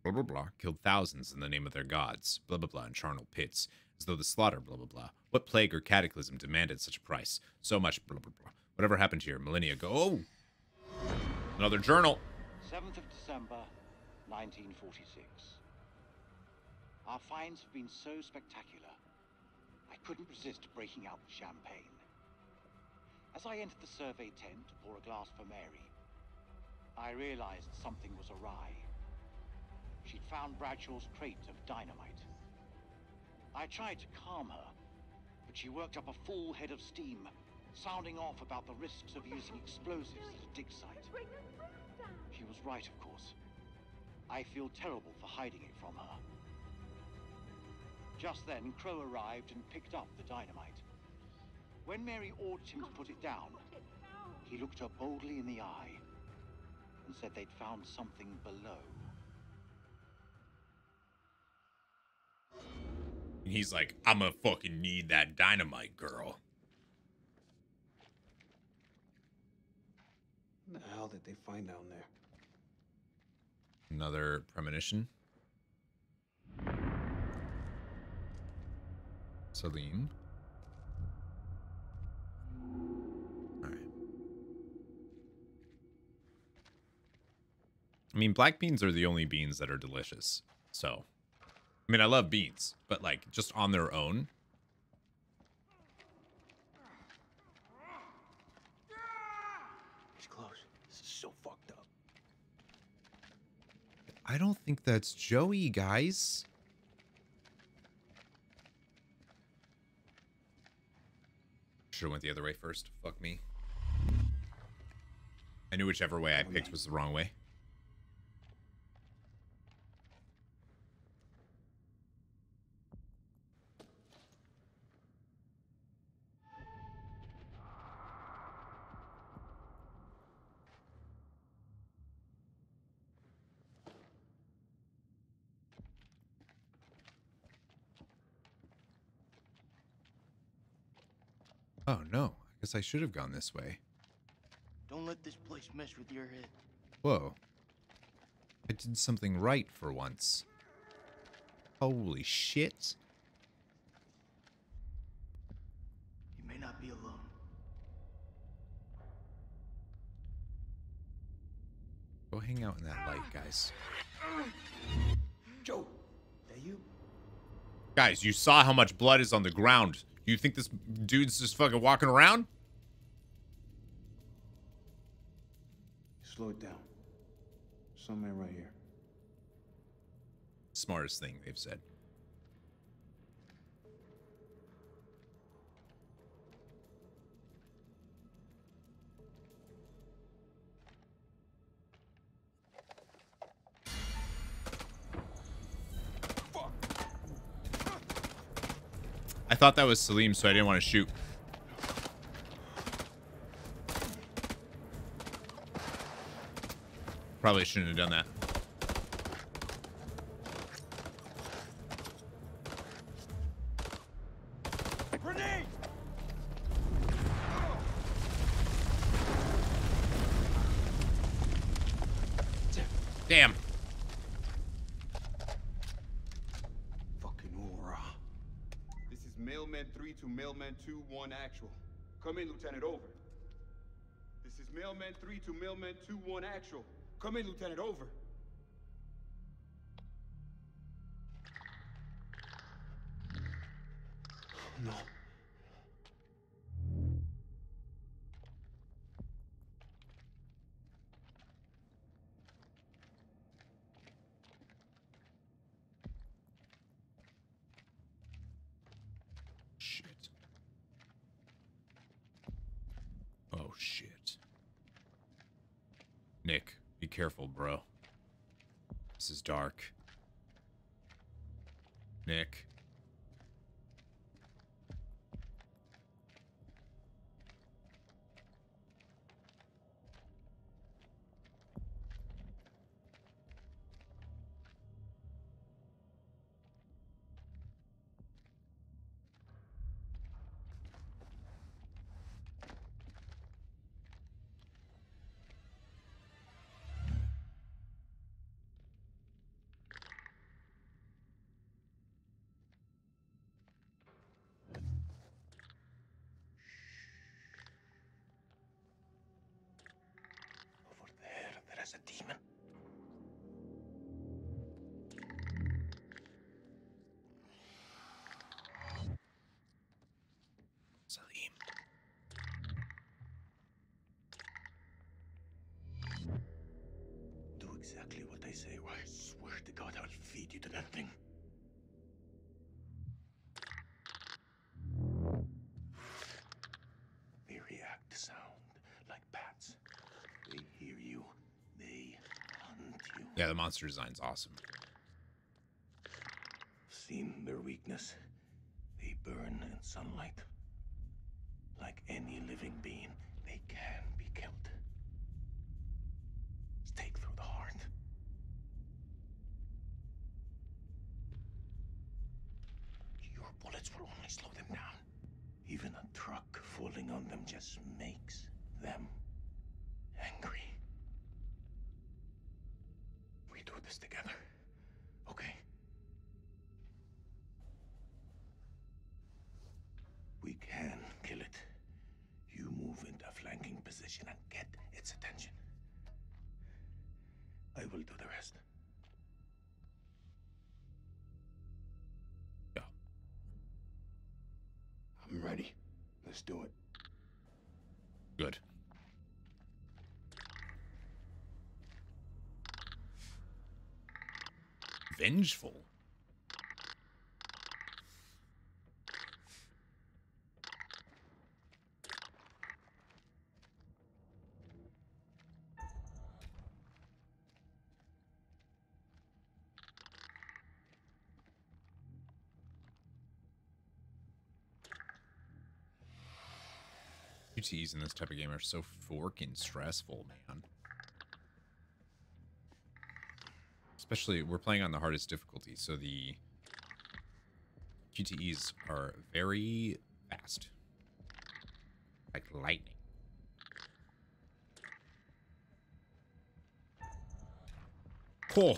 blah, blah, blah, killed thousands in the name of their gods. Blah, blah, blah, in charnel pits. As though the slaughter, blah, blah, blah. What plague or cataclysm demanded such a price? So much, blah, blah, blah. Whatever happened here, millennia ago... Oh! Another journal! seventh of December, nineteen forty-six. Our finds have been so spectacular, I couldn't resist breaking out the champagne. As I entered the survey tent to pour a glass for Mary, I realized something was awry. She'd found Bradshaw's crate of dynamite. I tried to calm her, but she worked up a full head of steam, sounding off about the risks of using explosives at a dig site. She was right, of course. I feel terrible for hiding it from her. Just then, Crow arrived and picked up the dynamite. When Mary ordered him to put it down, he looked her boldly in the eye and said they'd found something below. He's like, I'ma fucking need that dynamite, girl. What the hell did they find down there? Another premonition. Salim. Alright. I mean, black beans are the only beans that are delicious. So, I mean, I love beans, but like just on their own. It's close. This is so fucked up. I don't think that's Joey, guys. Should have went the other way first. Fuck me. I knew whichever way I picked was the wrong way. Oh no, I guess I should have gone this way. Don't let this place mess with your head. Whoa. I did something right for once. Holy shit. You may not be alone. Go hang out in that light, guys. Joe, is that you? Guys, you saw how much blood is on the ground. You think this dude's just fucking walking around? Slow it down. Somewhere right here. Smartest thing they've said. I thought that was Salim, so I didn't want to shoot. Probably shouldn't have done that. Grenade! Damn. Mailman three to Mailman two, one actual. Come in, Lieutenant, over. This is Mailman three to Mailman two one actual. Come in, Lieutenant, over. No. Nick, be careful, bro. This is dark. Nick. Exactly what I say, or I swear to God I'll feed you to that thing. They react to sound like bats. They hear you. They hunt you. Yeah, the monster design's awesome. Seen their weakness. They burn in sunlight. Like any living being, they can be killed. Stake through the heart. Your bullets will only slow them down. Even a truck falling on them just makes them angry. We do this together, okay? We can kill it. You move into a flanking position and get its attention. I will do the rest. Yeah. I'm ready. Let's do it. Good. Vengeful. U Ts in this type of game are so forking stressful, man. Especially, we're playing on the hardest difficulty, so the Q T Es are very fast. Like lightning. Cool.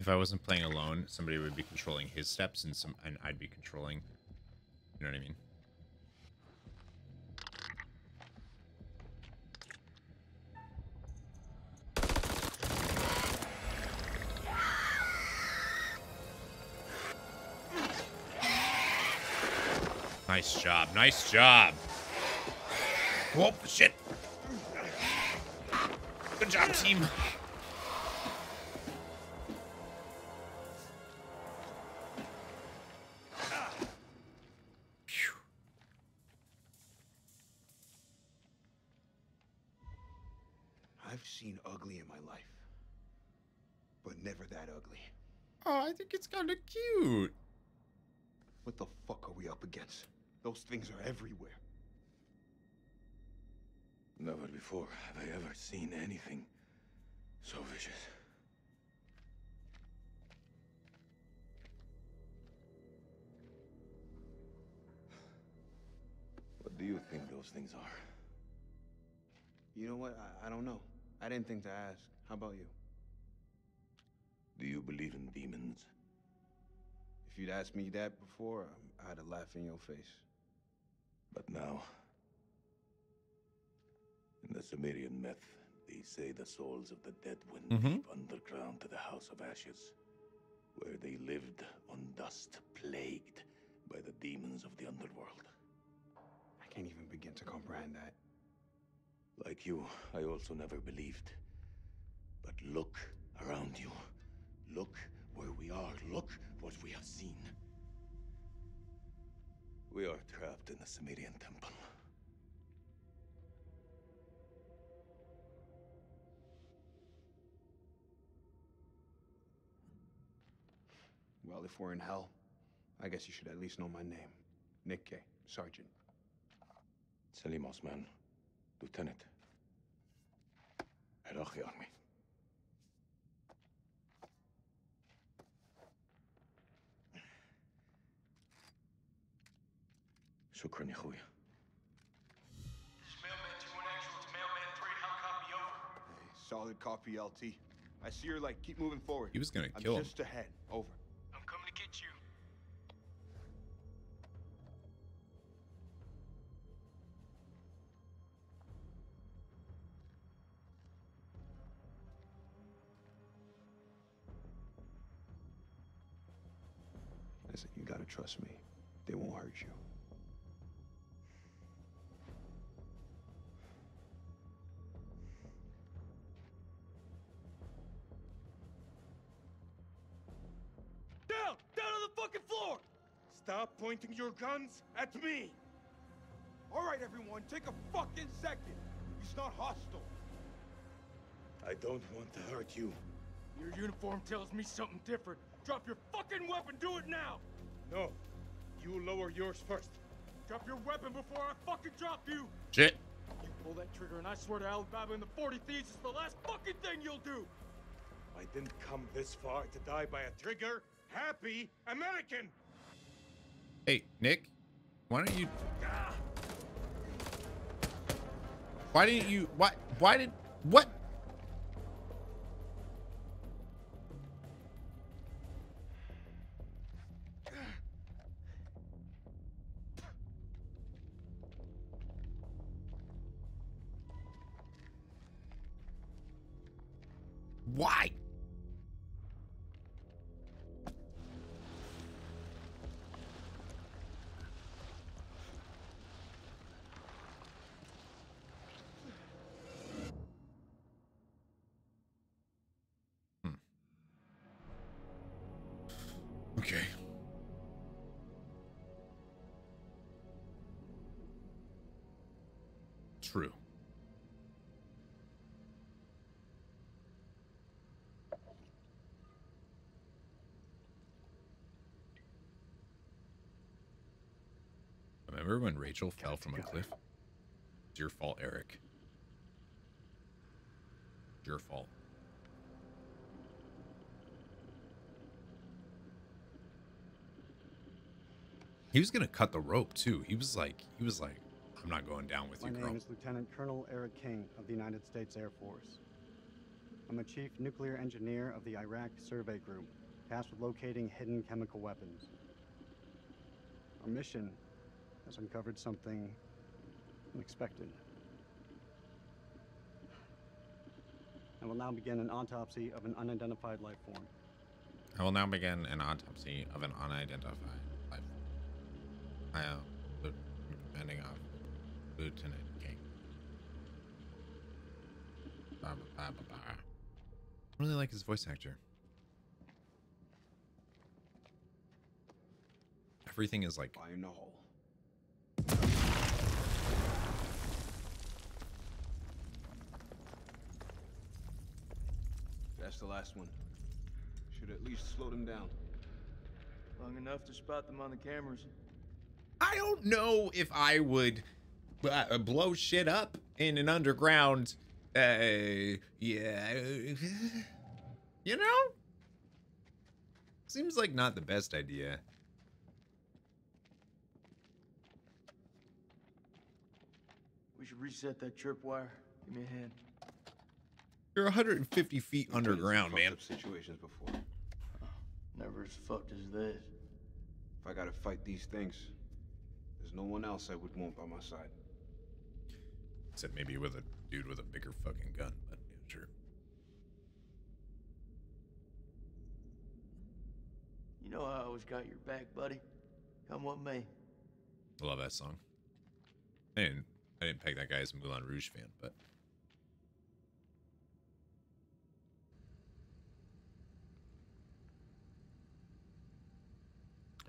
If I wasn't playing alone, somebody would be controlling his steps and some and I'd be controlling, you know what I mean? Nice job, nice job. Whoa, shit. Good job, team. I've seen ugly in my life, but never that ugly. Oh, I think it's kind of cute. What the fuck are we up against? Those things are everywhere. Never before have I ever seen anything so vicious. What do you think those things are? You know what? I, I don't know. I didn't think to ask. How about you? Do you believe in demons? If you'd asked me that before, I'd have laughed in your face. But now, in the Sumerian myth, they say the souls of the dead went mm-hmm. deep underground to the House of Ashes, where they lived on dust, plagued by the demons of the underworld. I can't even begin to comprehend that. Like you, I also never believed. But look around you. Look where we are. Look what we have seen. We are trapped in the Sumerian temple. Well, if we're in hell, I guess you should at least know my name. Nick K, Sergeant. Salim Osman, Lieutenant. Iraqi Army. Shukran, ya khoya. It's Mailman two one actual, it's Mailman three, how copy over? Hey, solid copy, L T. I see her light, keep moving forward. He was gonna kill him. I'm just ahead, over. I'm coming to get you. Listen, you gotta trust me. They won't hurt you. Stop pointing your guns at me! All right, everyone, take a fucking second. He's not hostile. I don't want to hurt you. Your uniform tells me something different. Drop your fucking weapon, do it now! No, you lower yours first. Drop your weapon before I fucking drop you! Shit. You pull that trigger and I swear to Alabama and the forty thieves is the last fucking thing you'll do! I didn't come this far to die by a trigger. Happy American! Hey, Nick, why don't you, why didn't you, why, why did, what? Why? Okay. True. Remember when Rachel fell from a cliff? It's your fault, Eric. It's your fault. He was gonna cut the rope too. He was like, he was like, I'm not going down with you, girl. My name is Lieutenant Colonel Eric King of the United States Air Force. I'm a chief nuclear engineer of the Iraq Survey Group, tasked with locating hidden chemical weapons. Our mission has uncovered something unexpected. I will now begin an autopsy of an unidentified life form. I will now begin an autopsy of an unidentified. I am ending off Lieutenant King. Ba, ba, ba, ba, ba. I really like his voice actor. Everything is like I know. That's the last one. Should at least slow them down. Long enough to spot them on the cameras. I don't know if I would uh, blow shit up in an underground. Uh, yeah. You know? Seems like not the best idea. We should reset that tripwire. Give me a hand. You're one hundred fifty feet underground, man. I've been in situations before. Oh, never as fucked as this. If I gotta fight these things, there's no one else I would want by my side. Except maybe with a dude with a bigger fucking gun, but yeah, sure. You know I always got your back, buddy. Come with me. I love that song. I didn't, I didn't peg that guy as a Moulin Rouge fan, but...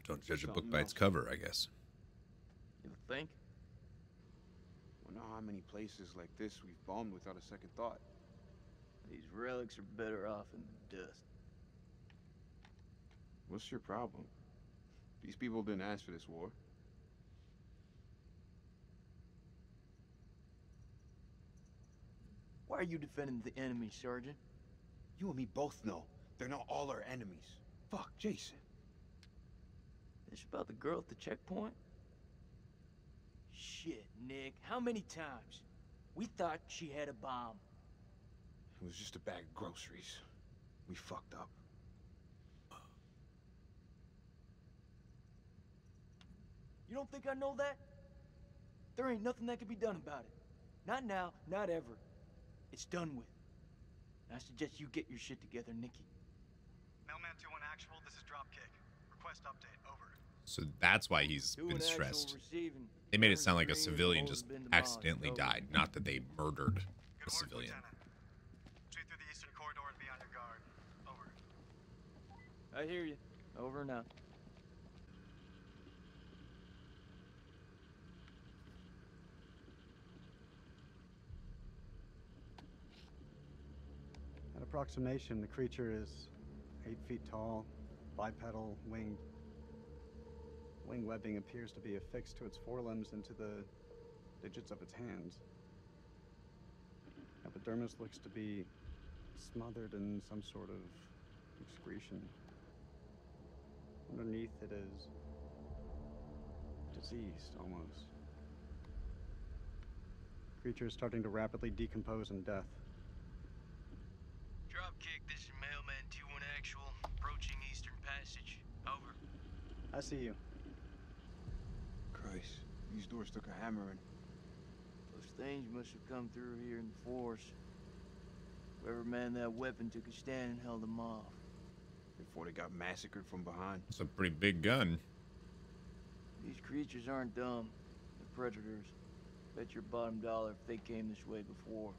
Don't judge a book by else. its cover, I guess. You think? Well, know how many places like this we've bombed without a second thought. These relics are better off in the dust. What's your problem? These people didn't ask for this war. Why are you defending the enemy, Sergeant? You and me both know they're not all our enemies. Fuck, Jason. This about the girl at the checkpoint? Shit, Nick. How many times? We thought she had a bomb. It was just a bag of groceries. We fucked up. You don't think I know that? There ain't nothing that can be done about it. Not now, not ever. It's done with. And I suggest you get your shit together, Nikki. Mailman two one actual, this is Dropkick. Request update, over. So that's why he's been stressed. They made it sound like a civilian just accidentally died, not that they murdered a civilian. Street through the eastern corridor and be on your guard. Over. I hear you. Over and out. At approximation, the creature is eight feet tall, bipedal, winged. Wing webbing appears to be affixed to its forelimbs and to the digits of its hands. Epidermis looks to be smothered in some sort of excretion. Underneath it is diseased, almost. The creature is starting to rapidly decompose in death. Dropkick, this is Mailman two one Actual, approaching Eastern Passage. Over. I see you. Christ, these doors took a hammering. Those things must have come through here in the force. Whoever manned that weapon took a stand and held them off. Before they got massacred from behind. It's a pretty big gun. These creatures aren't dumb. They're predators. Bet your bottom dollar if they came this way before,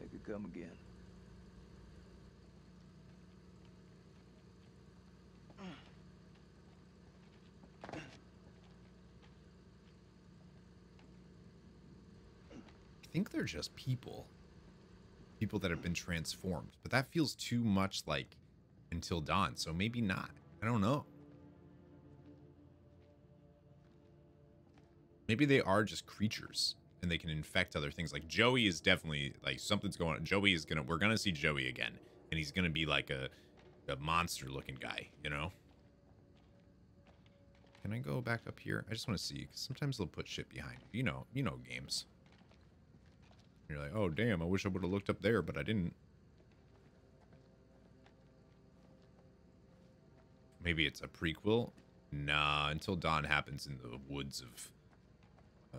they could come again. I think they're just people people that have been transformed, but that feels too much like Until Dawn, so maybe not. I don't know, maybe they are just creatures and they can infect other things. Like Joey is definitely like something's going on. Joey is gonna we're gonna see Joey again, and he's gonna be like a, a monster looking guy, you know. Can I go back up here? I just want to see, because sometimes they'll put shit behind you. You know, you know games. You're like, oh, damn, I wish I would have looked up there, but I didn't. Maybe it's a prequel. Nah, Until Dawn happens in the woods of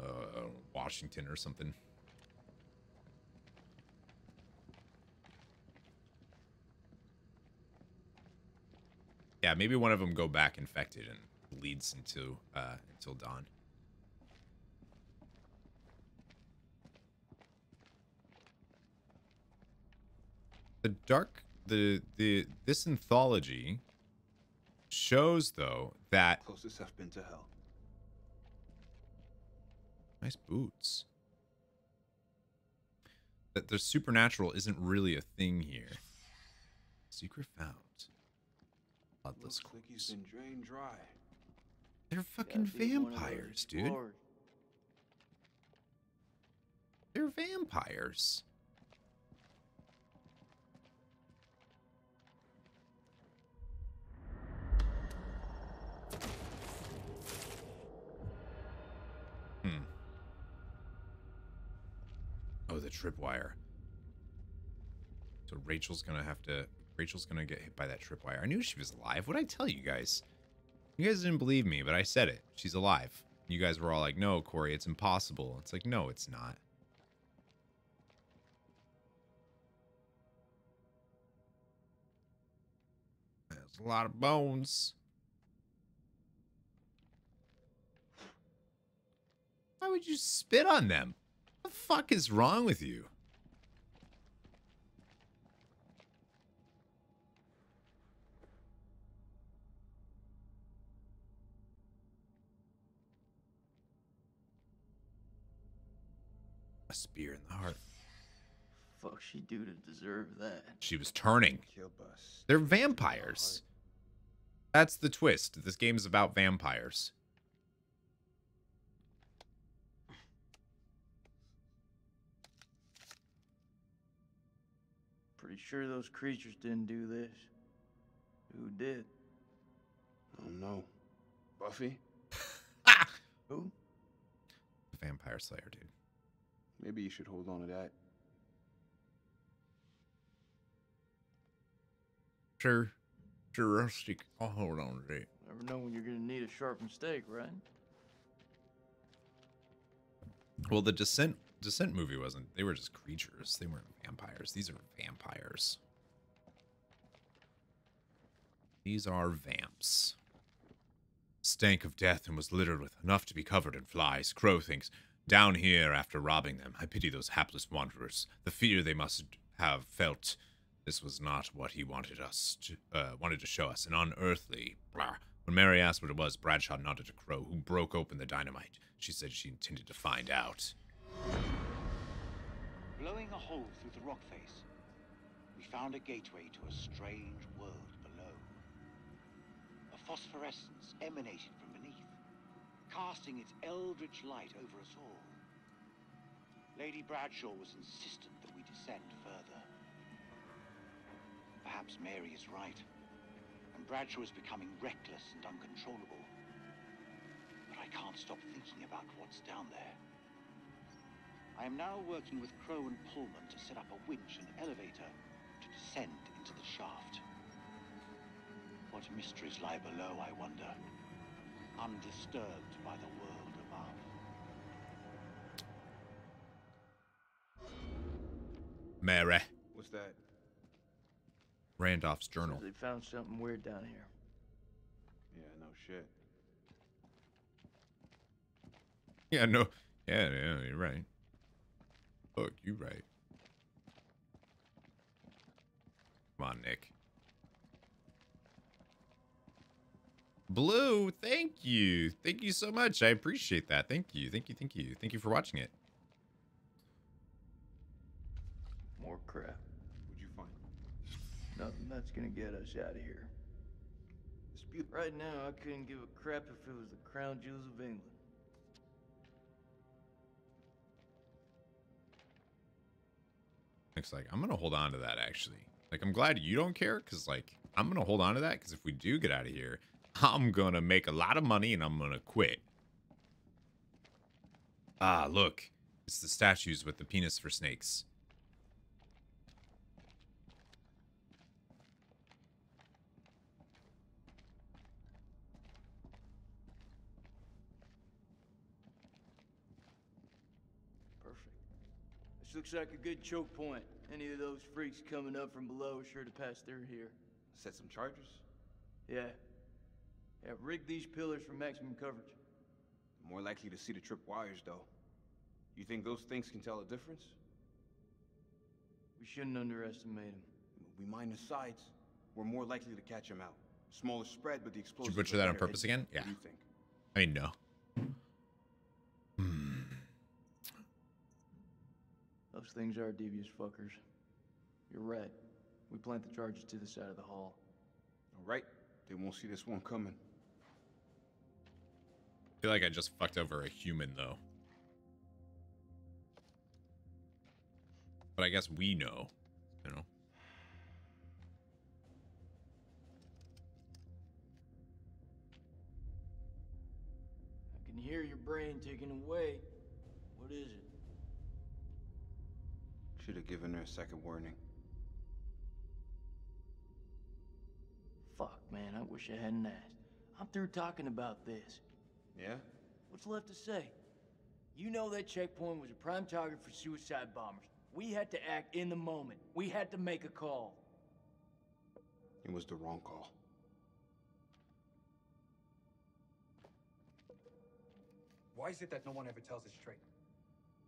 uh, Washington or something. Yeah, maybe one of them go back infected and leads into uh, Until Dawn. The dark, the, the, this anthology shows, though, that... Closest I've been to hell. Nice boots. That the supernatural isn't really a thing here. Secret found. Bloodless corpse. Looks like he's been drained dry. They're fucking vampires, dude. They're vampires. Hmm. Oh, the tripwire. So Rachel's gonna have to... Rachel's gonna get hit by that tripwire. I knew she was alive. What'd I tell you guys? You guys didn't believe me, but I said it. She's alive. You guys were all like, no, Corey, it's impossible. It's like, no, it's not. There's a lot of bones. Why would you spit on them? What the fuck is wrong with you? A spear in the heart. What the fuck she do to deserve that? She was turning. They're vampires. That's the twist. This game is about vampires. Pretty sure those creatures didn't do this. Who did? I don't know. Buffy? Ah! Who? The vampire slayer, dude. Maybe you should hold on to that. Sure. Sure, Rusty. I'll hold on to that. Never know when you're going to need a sharpened stake, right? Well, the Descent Descent movie wasn't. They were just creatures. They weren't vampires. These are vampires. These are vamps. Stank of death and was littered with enough to be covered in flies. Crow thinks... Down here after robbing them, I pity those hapless wanderers. The fear they must have felt. This was not what he wanted us to, uh, wanted to show us. An unearthly blah. When Mary asked what it was, Bradshaw nodded to Crow, who broke open the dynamite. She said she intended to find out. Blowing a hole through the rock face, we found a gateway to a strange world below. A phosphorescence emanated from casting its eldritch light over us all. Lady Bradshaw was insistent that we descend further. Perhaps Mary is right, and Bradshaw is becoming reckless and uncontrollable. But I can't stop thinking about what's down there. I am now working with Crow and Pullman to set up a winch and elevator to descend into the shaft. What mysteries lie below, I wonder. Undisturbed by the world above. Mary. What's that? Randolph's journal. They found something weird down here. Yeah, no shit. Yeah, no. Yeah, yeah, you're right. Fuck, you're right. Come on, Nick. Blue, thank you. Thank you so much. I appreciate that. Thank you. Thank you. Thank you. Thank you for watching it. More crap. What'd you find? Nothing that's gonna get us out of here. Dispute right now, I couldn't give a crap if it was the crown jewels of England. Looks like I'm gonna hold on to that actually. Like, I'm glad you don't care, because like I'm gonna hold on to that, because if we do get out of here, I'm gonna make a lot of money and I'm gonna quit. Ah, look. It's the statues with the penis for snakes. Perfect. This looks like a good choke point. Any of those freaks coming up from below are sure to pass through here. Set some charges? Yeah. Yeah, rig these pillars for maximum coverage. More likely to see the trip wires, though. You think those things can tell a difference? We shouldn't underestimate them. We mine the sides. We're more likely to catch them out. Smaller spread, but the explosion. Did you butcher that on purpose again? Yeah. What do you think? I mean, no. Hmm. Those things are devious fuckers. You're right. We plant the charges to the side of the hall. All right. They won't see this one coming. I feel like I just fucked over a human, though. But I guess we know, you know. I can hear your brain ticking away. What is it? Should have given her a second warning. Fuck, man, I wish I hadn't asked. I'm through talking about this. Yeah? What's left to say? You know that checkpoint was a prime target for suicide bombers. We had to act in the moment. We had to make a call. It was the wrong call. Why is it that no one ever tells it straight?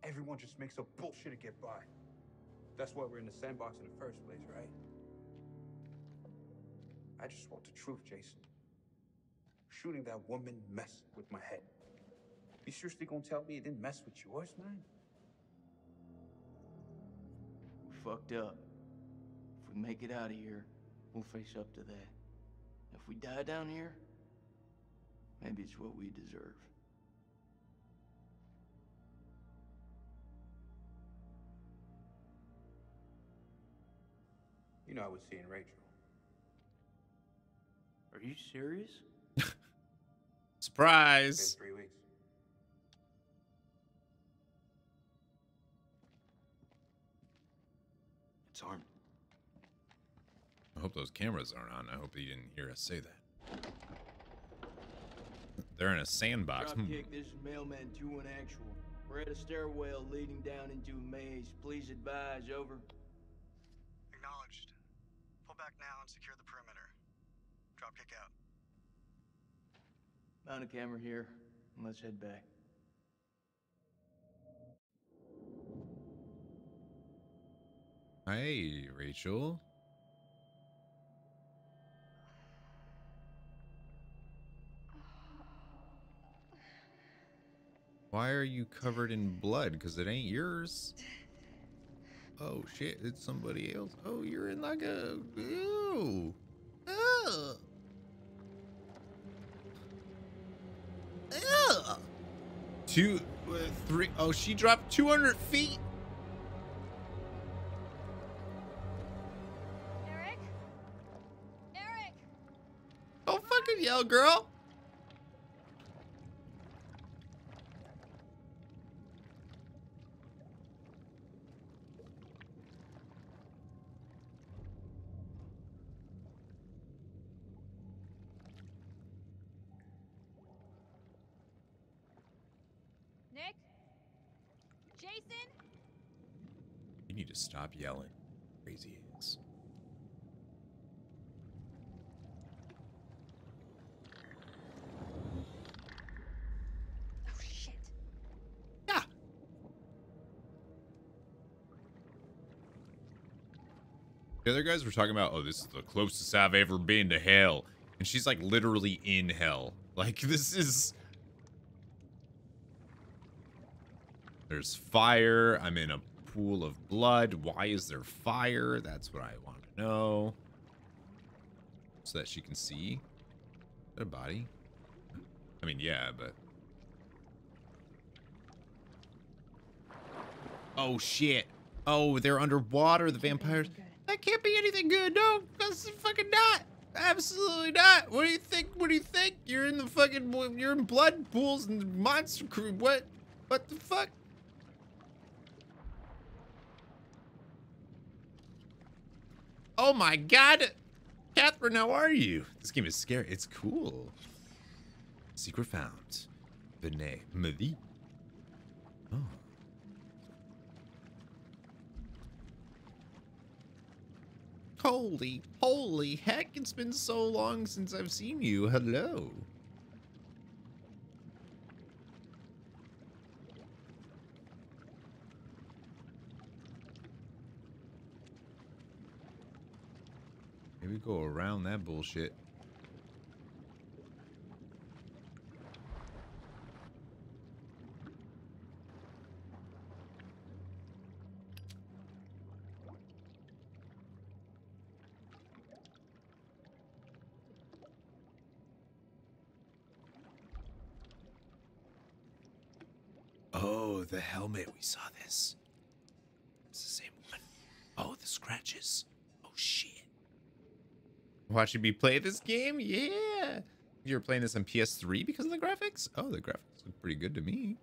Everyone just makes up bullshit to get by. That's why we're in the sandbox in the first place, right? I just want the truth, Jason. Shooting that woman messed with my head. You seriously gonna tell me it didn't mess with yours, man? We fucked up. If we make it out of here, we'll face up to that. If we die down here, maybe it's what we deserve. You know I was seeing Rachel. Are you serious? Surprise! It's been three weeks. It's armed. I hope those cameras aren't on. I hope you didn't hear us say that. They're in a sandbox. Hmm. This is Mailman two one Actual. We're at a stairwell leading down into a maze. Please advise. Over. Acknowledged. Pull back now and secure the perimeter. Drop kick out. Mount a camera here, and let's head back. Hey, Rachel. Why are you covered in blood? Because it ain't yours. Oh, shit. It's somebody else. Oh, you're in like a... Ew. Ew. Ugh. Two, uh, three. Oh, she dropped two hundred feet. Eric? Eric? Don't fucking yell, girl. Stop yelling, crazy ass. Oh shit! Yeah. The other guys were talking about, oh, this is the closest I've ever been to hell, and she's like literally in hell. Like this is. There's fire. I'm in a pool of blood. Why is there fire? That's what I want to know. So that she can see. Is that a body? I mean, yeah, but... Oh, shit. Oh, they're underwater, the vampires. That can't be anything good. No, that's fucking not. Absolutely not. What do you think? What do you think? You're in the fucking... You're in blood pools and monster crew. What? What the fuck? Oh my god! Catherine, how are you? This game is scary. It's cool. Secret found. Venez, Mavi. Oh. Holy, holy heck, it's been so long since I've seen you. Hello. We go around that bullshit. with the helmet, we saw this. It's the same one. Oh, the scratches. Oh, shit. Watching me play this game? Yeah. You were playing this on P S three because of the graphics? Oh, the graphics look pretty good to me.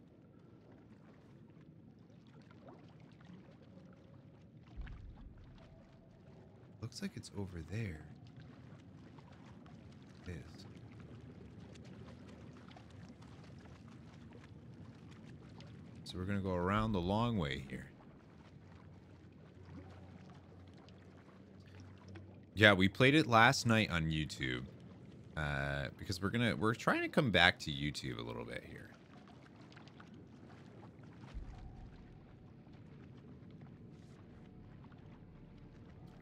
Looks like it's over there. It is. So we're going to go around the long way here. Yeah, we played it last night on YouTube. Uh, because we're gonna we're trying to come back to YouTube a little bit here.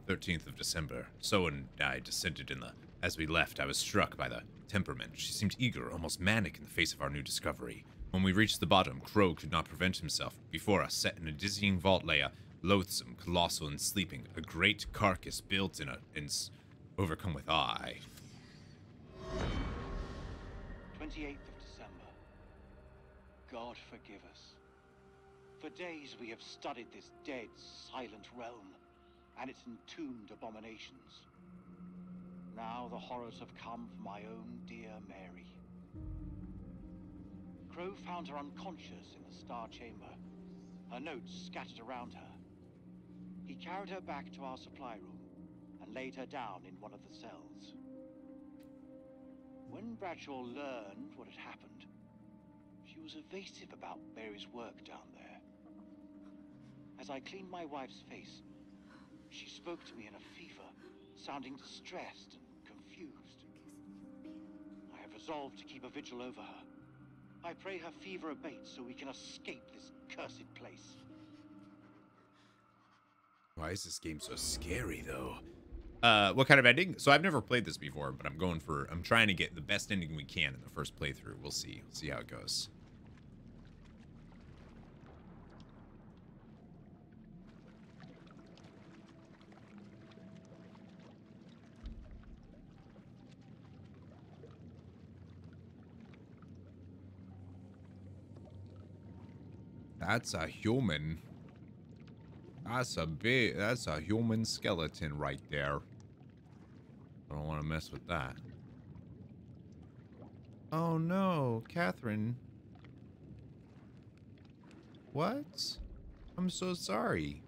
thirteenth of December. So and I descended in the as we left, I was struck by the temperament. She seemed eager, almost manic in the face of our new discovery. When we reached the bottom, Crow could not prevent himself. Before us, set in a dizzying vault lay a loathsome, colossal and sleeping, a great carcass built in a and overcome with awe. twenty-eighth of December. God forgive us. For days we have studied this dead, silent realm and its entombed abominations. Now the horrors have come from my own dear Mary. Crow found her unconscious in the star chamber, her notes scattered around her. He carried her back to our supply room and laid her down in one of the cells. When Bradshaw learned what had happened, she was evasive about Mary's work down there. As I cleaned my wife's face, she spoke to me in a fever, sounding distressed and confused. I have resolved to keep a vigil over her. I pray her fever abates so we can escape this cursed place. Why is this game so scary, though? Uh, what kind of ending? So I've never played this before, but I'm going for, I'm trying to get the best ending we can in the first playthrough. We'll see. We'll see how it goes. That's a human. That's a big, that's a human skeleton right there. I don't want to mess with that. Oh no, Catherine. What? I'm so sorry.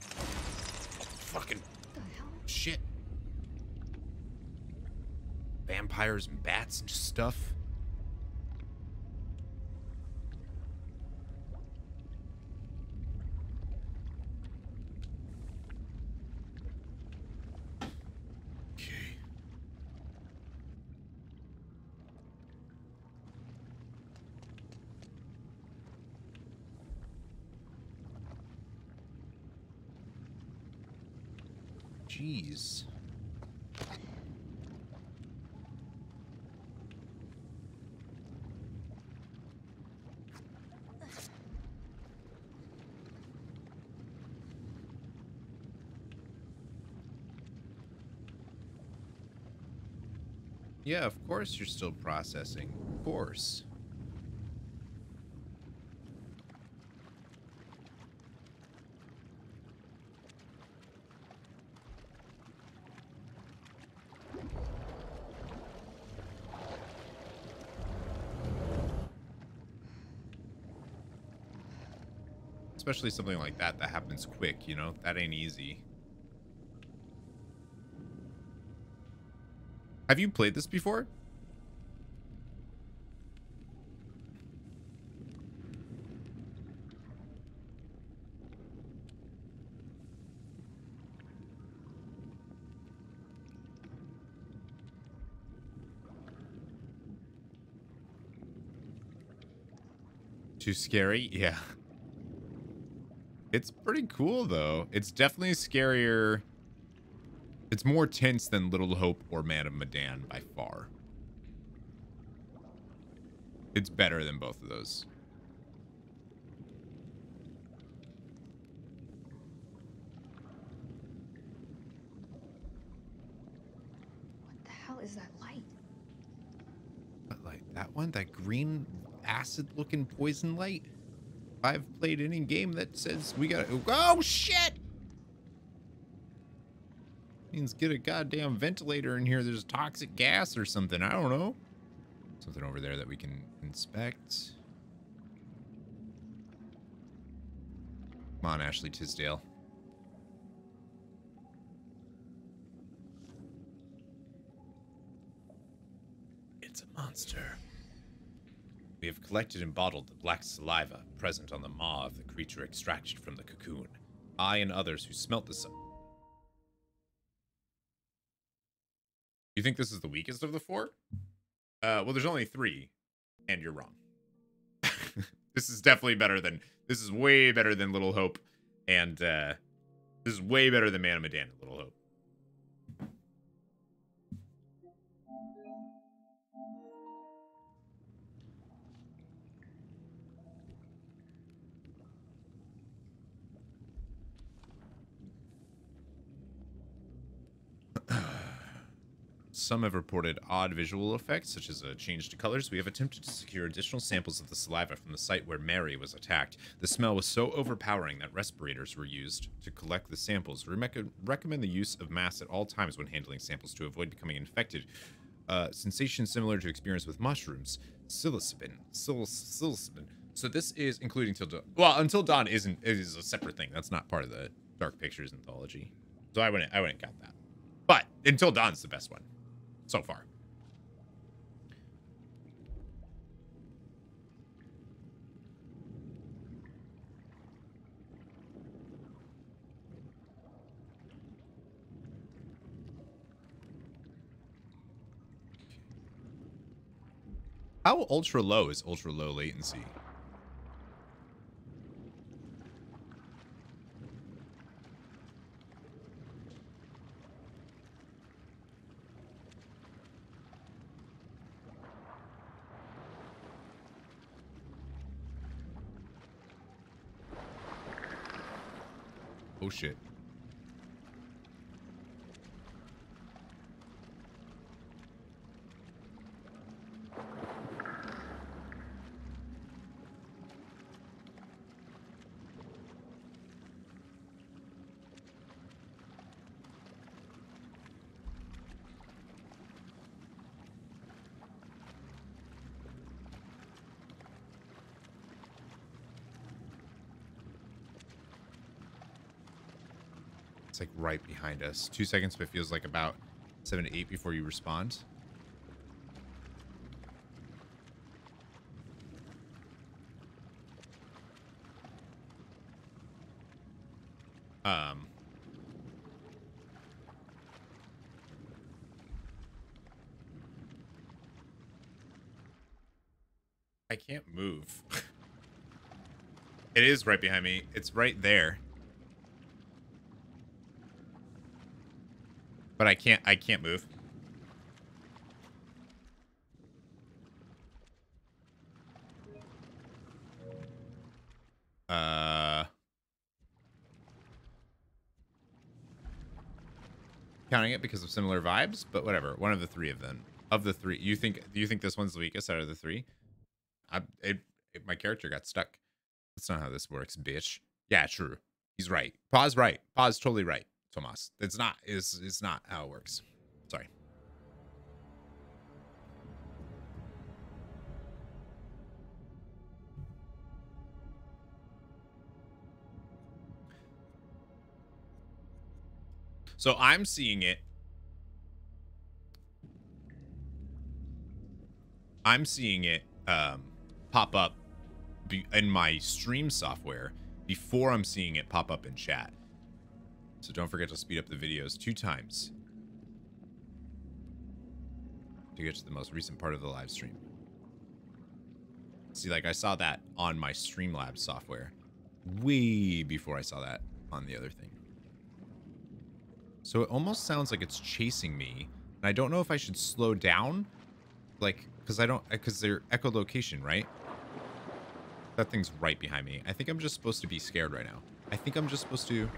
Fucking shit. Vampires and bats and stuff. Jeez. Yeah, of course you're still processing. Of course. Especially something like that that happens quick, you know? That ain't easy. Have you played this before? Too scary? Yeah. It's pretty cool, though. It's definitely scarier. It's more tense than Little Hope or Man of Medan by far. It's better than both of those. What the hell is that light? That one, that green acid-looking poison light. If I've played any game that says we gotta... Oh, shit! Means get a goddamn ventilator in here. There's toxic gas or something. I don't know. Something over there that we can inspect. Come on, Ashley Tisdale. It's a monster. We have collected and bottled the black saliva present on the maw of the creature extracted from the cocoon. I and others who smelt the... You think this is the weakest of the four? Uh, well, there's only three, and you're wrong. This is definitely better than... This is way better than Little Hope, and uh, this is way better than Man of Medan and Little Hope. Some have reported odd visual effects, such as a change to colors. We have attempted to secure additional samples of the saliva from the site where Mary was attacked. The smell was so overpowering that respirators were used to collect the samples. We recommend the use of masks at all times when handling samples to avoid becoming infected. Uh, sensation similar to experience with mushrooms. Psilocybin. Psil psilocybin. So this is including Till Dawn. Well, Until Dawn isn't, it is a separate thing. That's not part of the Dark Pictures anthology. So I wouldn't, I wouldn't count that. But Until Dawn's the best one. So far. How ultra low is ultra low latency? Oh shit. It's like right behind us. Two seconds, but it feels like about seven to eight before you respond. Um. I can't move. It is right behind me. It's right there. But I can't, I can't move. Uh, counting it because of similar vibes, but whatever. One of the three of them. Of the three, you think, do you think this one's the weakest out of the three? I, it, it, my character got stuck. That's not how this works, bitch. Yeah, true. He's right. Pa's right. Pa's totally right. Tomas. It's not, it's, it's not how it works. Sorry. So I'm seeing it. I'm seeing it um, pop up be in my stream software before I'm seeing it pop up in chat. So don't forget to speed up the videos two times to get to the most recent part of the live stream. See, like I saw that on my Streamlabs software way before I saw that on the other thing. So it almost sounds like it's chasing me. And I don't know if I should slow down, like, because I don't, because they're echolocation, right? That thing's right behind me. I think I'm just supposed to be scared right now. I think I'm just supposed to...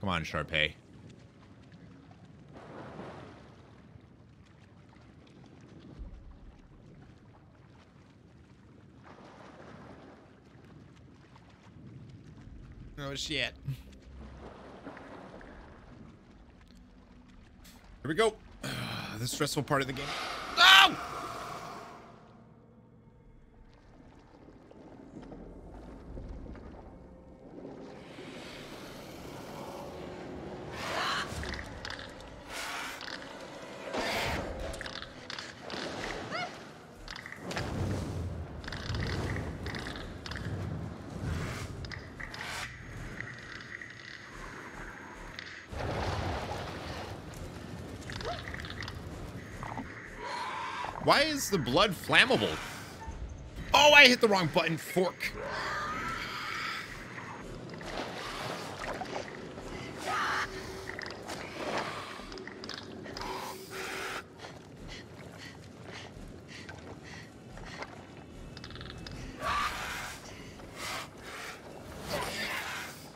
Come on, Sharpay. Oh, shit. Here we go. Uh, the stressful part of the game. No! Why is the blood flammable? Oh, I hit the wrong button. Fork.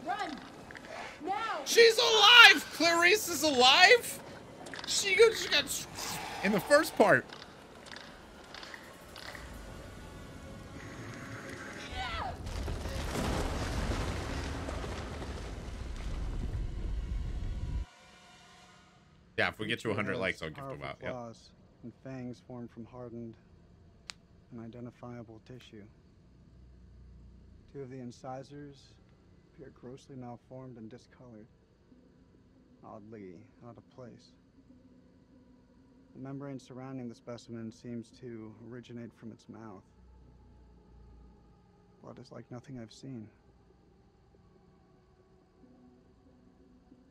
Run. Now. She's alive. Clarice is alive. She got, she got in the first part. Yeah, if we get to one hundred likes, I'll give them out. Yep. And fangs form from hardened and identifiable tissue. Two of the incisors appear grossly malformed and discolored, oddly out of place. The membrane surrounding the specimen seems to originate from its mouth. Blood is like nothing I've seen.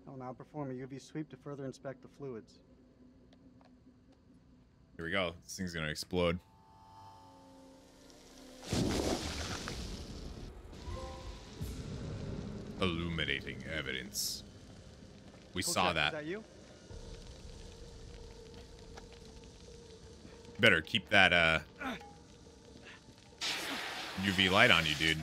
I'll now perform a U V sweep to further inspect the fluids. Here we go. This thing's gonna explode. Illuminating evidence. We Coach, saw that. Is that you? Better keep that uh, U V light on you, dude.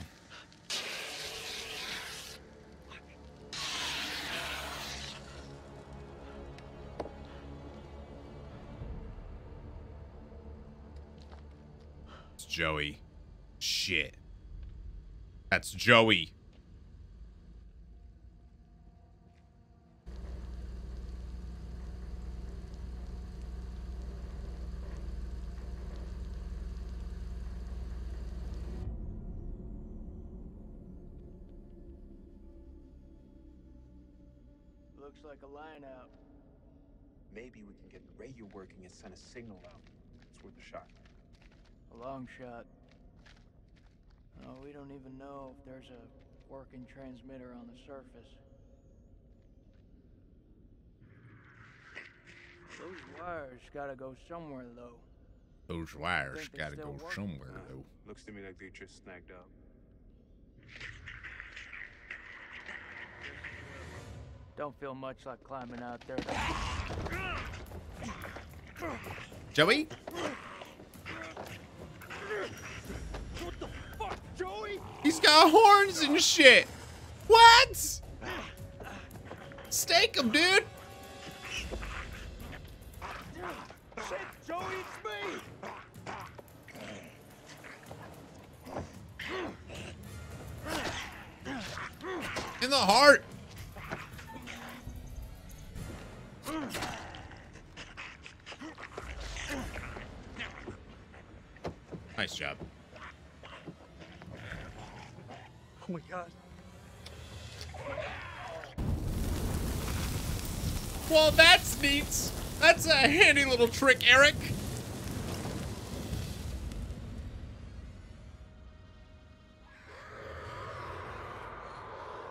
Joey. Shit. That's Joey. Looks like a line out. Maybe we can get the radio working and send a signal out. It's worth a shot. A long shot. Oh, we don't even know if there's a working transmitter on the surface. Those wires gotta go somewhere, though. Those wires gotta go somewhere, though. Looks to me like they just snagged up. Don't feel much like climbing out there, though. Joey? He's got horns and shit. What? Stake him, dude. Shit, Joey, it's me. In the heart. Nice job. Oh my god. Well, that's neat. That's a handy little trick, Eric.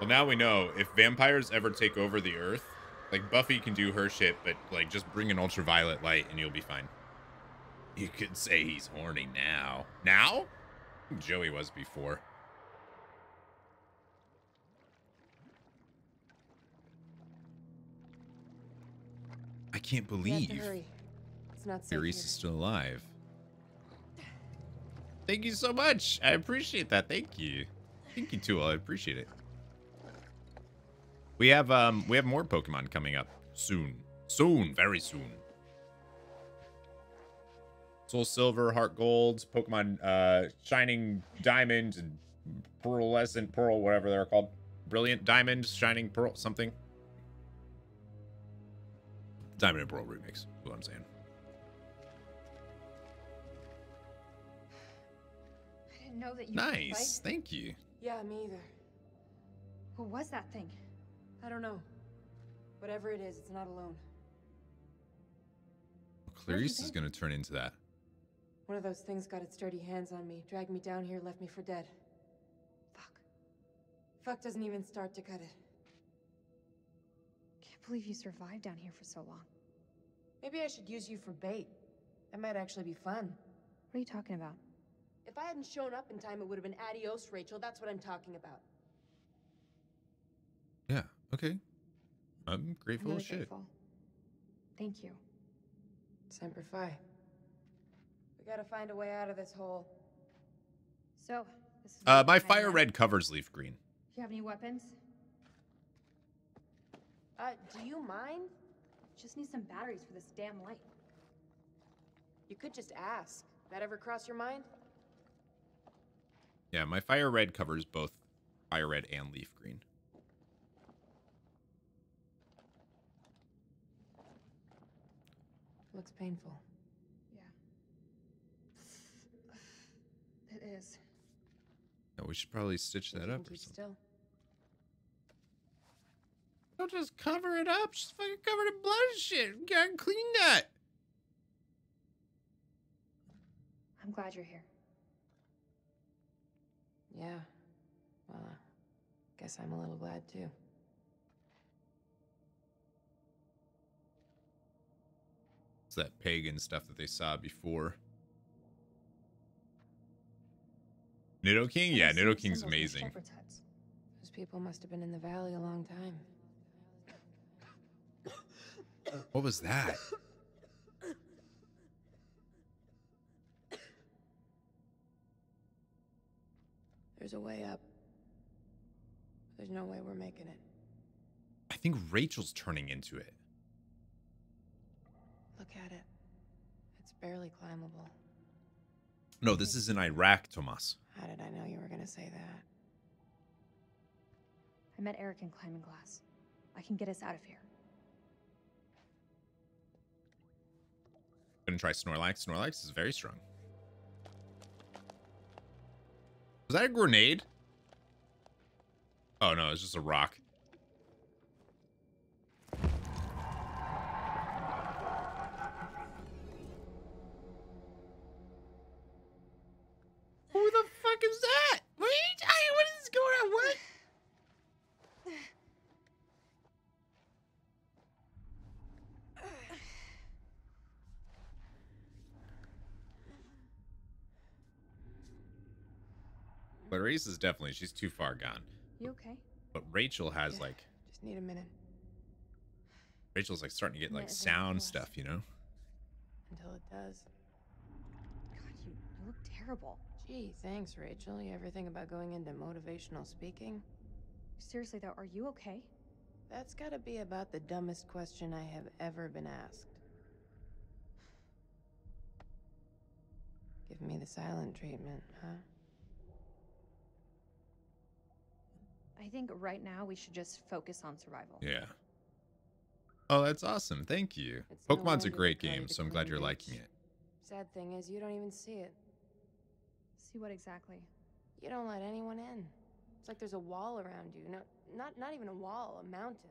Well, now we know if vampires ever take over the earth, like Buffy can do her shit, but like just bring an ultraviolet light and you'll be fine. You could say he's horny now. Now? Joey was before. I can't believe Clarice is still alive. Thank you so much. I appreciate that. Thank you. Thank you, too. I appreciate it. We have um we have more Pokemon coming up soon. Soon, very soon. Soul Silver, Heart Gold, Pokemon uh Shining Diamond and Pearlescent Pearl, whatever they're called. Brilliant Diamond, Shining Pearl, something. Diamond and Pearl remix, is what I'm saying. I didn't know that you nice, could fight. Thank you. Yeah, me either. Who was that thing? I don't know. Whatever it is, it's not alone. Clarice is gonna turn into that. One of those things got its dirty hands on me, dragged me down here, left me for dead. Fuck. Fuck doesn't even start to cut it. I believe you survived down here for so long. Maybe I should use you for bait. That might actually be fun. What are you talking about? If I hadn't shown up in time, it would have been adios, Rachel. That's what I'm talking about. Yeah, okay. I'm grateful I'm really as shit. Grateful. Thank you. Semper Fi. We gotta find a way out of this hole. So, this is uh, my Fire Red covers Leaf Green. Do you have any weapons? Uh, do you mind? Just need some batteries for this damn light. You could just ask. That ever cross your mind? Yeah, my Fire Red covers both Fire Red and Leaf Green. Looks painful. Yeah. It is. Yeah, we should probably stitch that up or something. Still. Don't just cover it up. She's fucking covered in blood and shit. We gotta clean that. I'm glad you're here. Yeah. Well, I guess I'm a little glad too. It's that pagan stuff that they saw before. Nido King? Yeah, Nido King's amazing. Those people must have been in the valley a long time. What was that? There's a way up. There's no way we're making it. I think Rachel's turning into it. Look at it. It's barely climbable. No, this is in Iraq, Tomas. How did I know you were going to say that? I met Eric in Climbing Glass. I can get us out of here. Gonna try Snorlax. Snorlax is very strong. Was that a grenade? Oh no, it's just a rock. Who the fuck is that? What are you talking? What is going on? What? Clarice is definitely, she's too far gone. You okay? But Rachel has yeah, like... Just need a minute. Rachel's like starting to get like sound stuff, you know? Until it does. God, you look terrible. Gee, thanks, Rachel. You ever think about going into motivational speaking? Seriously though, are you okay? That's gotta be about the dumbest question I have ever been asked. Give me the silent treatment, huh? I think right now we should just focus on survival. Yeah. Oh, that's awesome. Thank you. It's Pokemon's no a great game, so I'm glad you're liking it. Sad thing is, you don't even see it. See what exactly? You don't let anyone in. It's like there's a wall around you. No, not not even a wall, a mountain.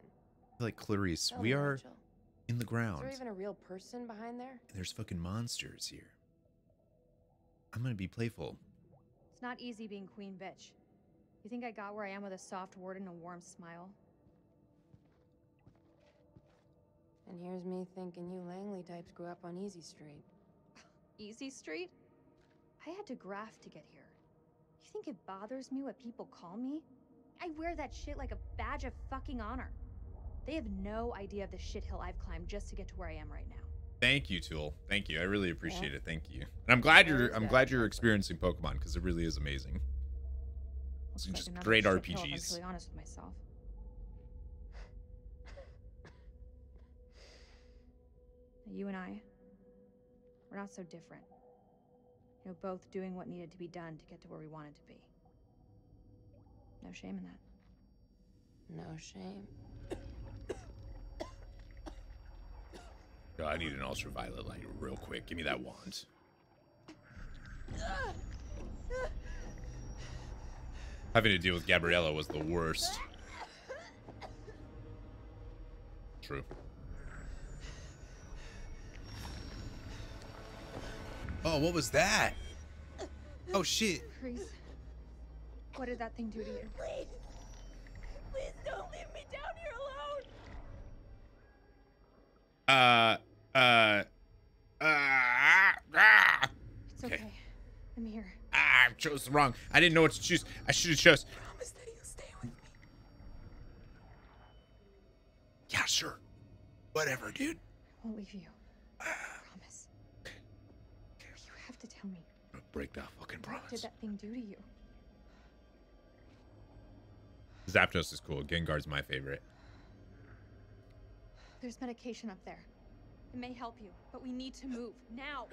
Like Clarice, we are Rachel. In the ground. Is there even a real person behind there? And there's fucking monsters here. I'm gonna be playful. It's not easy being queen bitch. You think I got where I am with a soft word and a warm smile? And here's me thinking you Langley types grew up on Easy Street. Easy Street? I had to graft to get here. You think it bothers me what people call me? I wear that shit like a badge of fucking honor. They have no idea of the shithill I've climbed just to get to where I am right now. Thank you, Tool. Thank you. I really appreciate yeah. it. Thank you. And I'm glad you're I'm glad you're experiencing Pokemon because it really is amazing. It's just like great R P Gs. I'm really honest with myself. you and I, we're not so different. You know, both doing what needed to be done to get to where we wanted to be. No shame in that. No shame. Yo, I need an ultraviolet light real quick. Give me that wand. Having to deal with Gabriella was the worst. True. Oh, what was that? Oh shit. Please. What did that thing do to you? Please. Please don't leave me down here alone. Uh uh uh ah, ah. It's okay. okay. I'm here. Ah, I chose wrong. I didn't know what to choose. I should have chose. Promise that you'll stay with me. Yeah, sure. Whatever, dude. I won't leave you. Uh, promise. Okay. Okay. You have to tell me. I'm gonna break that fucking promise. What did that thing do to you? Zapdos is cool. Gengar's my favorite. There's medication up there. It may help you, but we need to move now.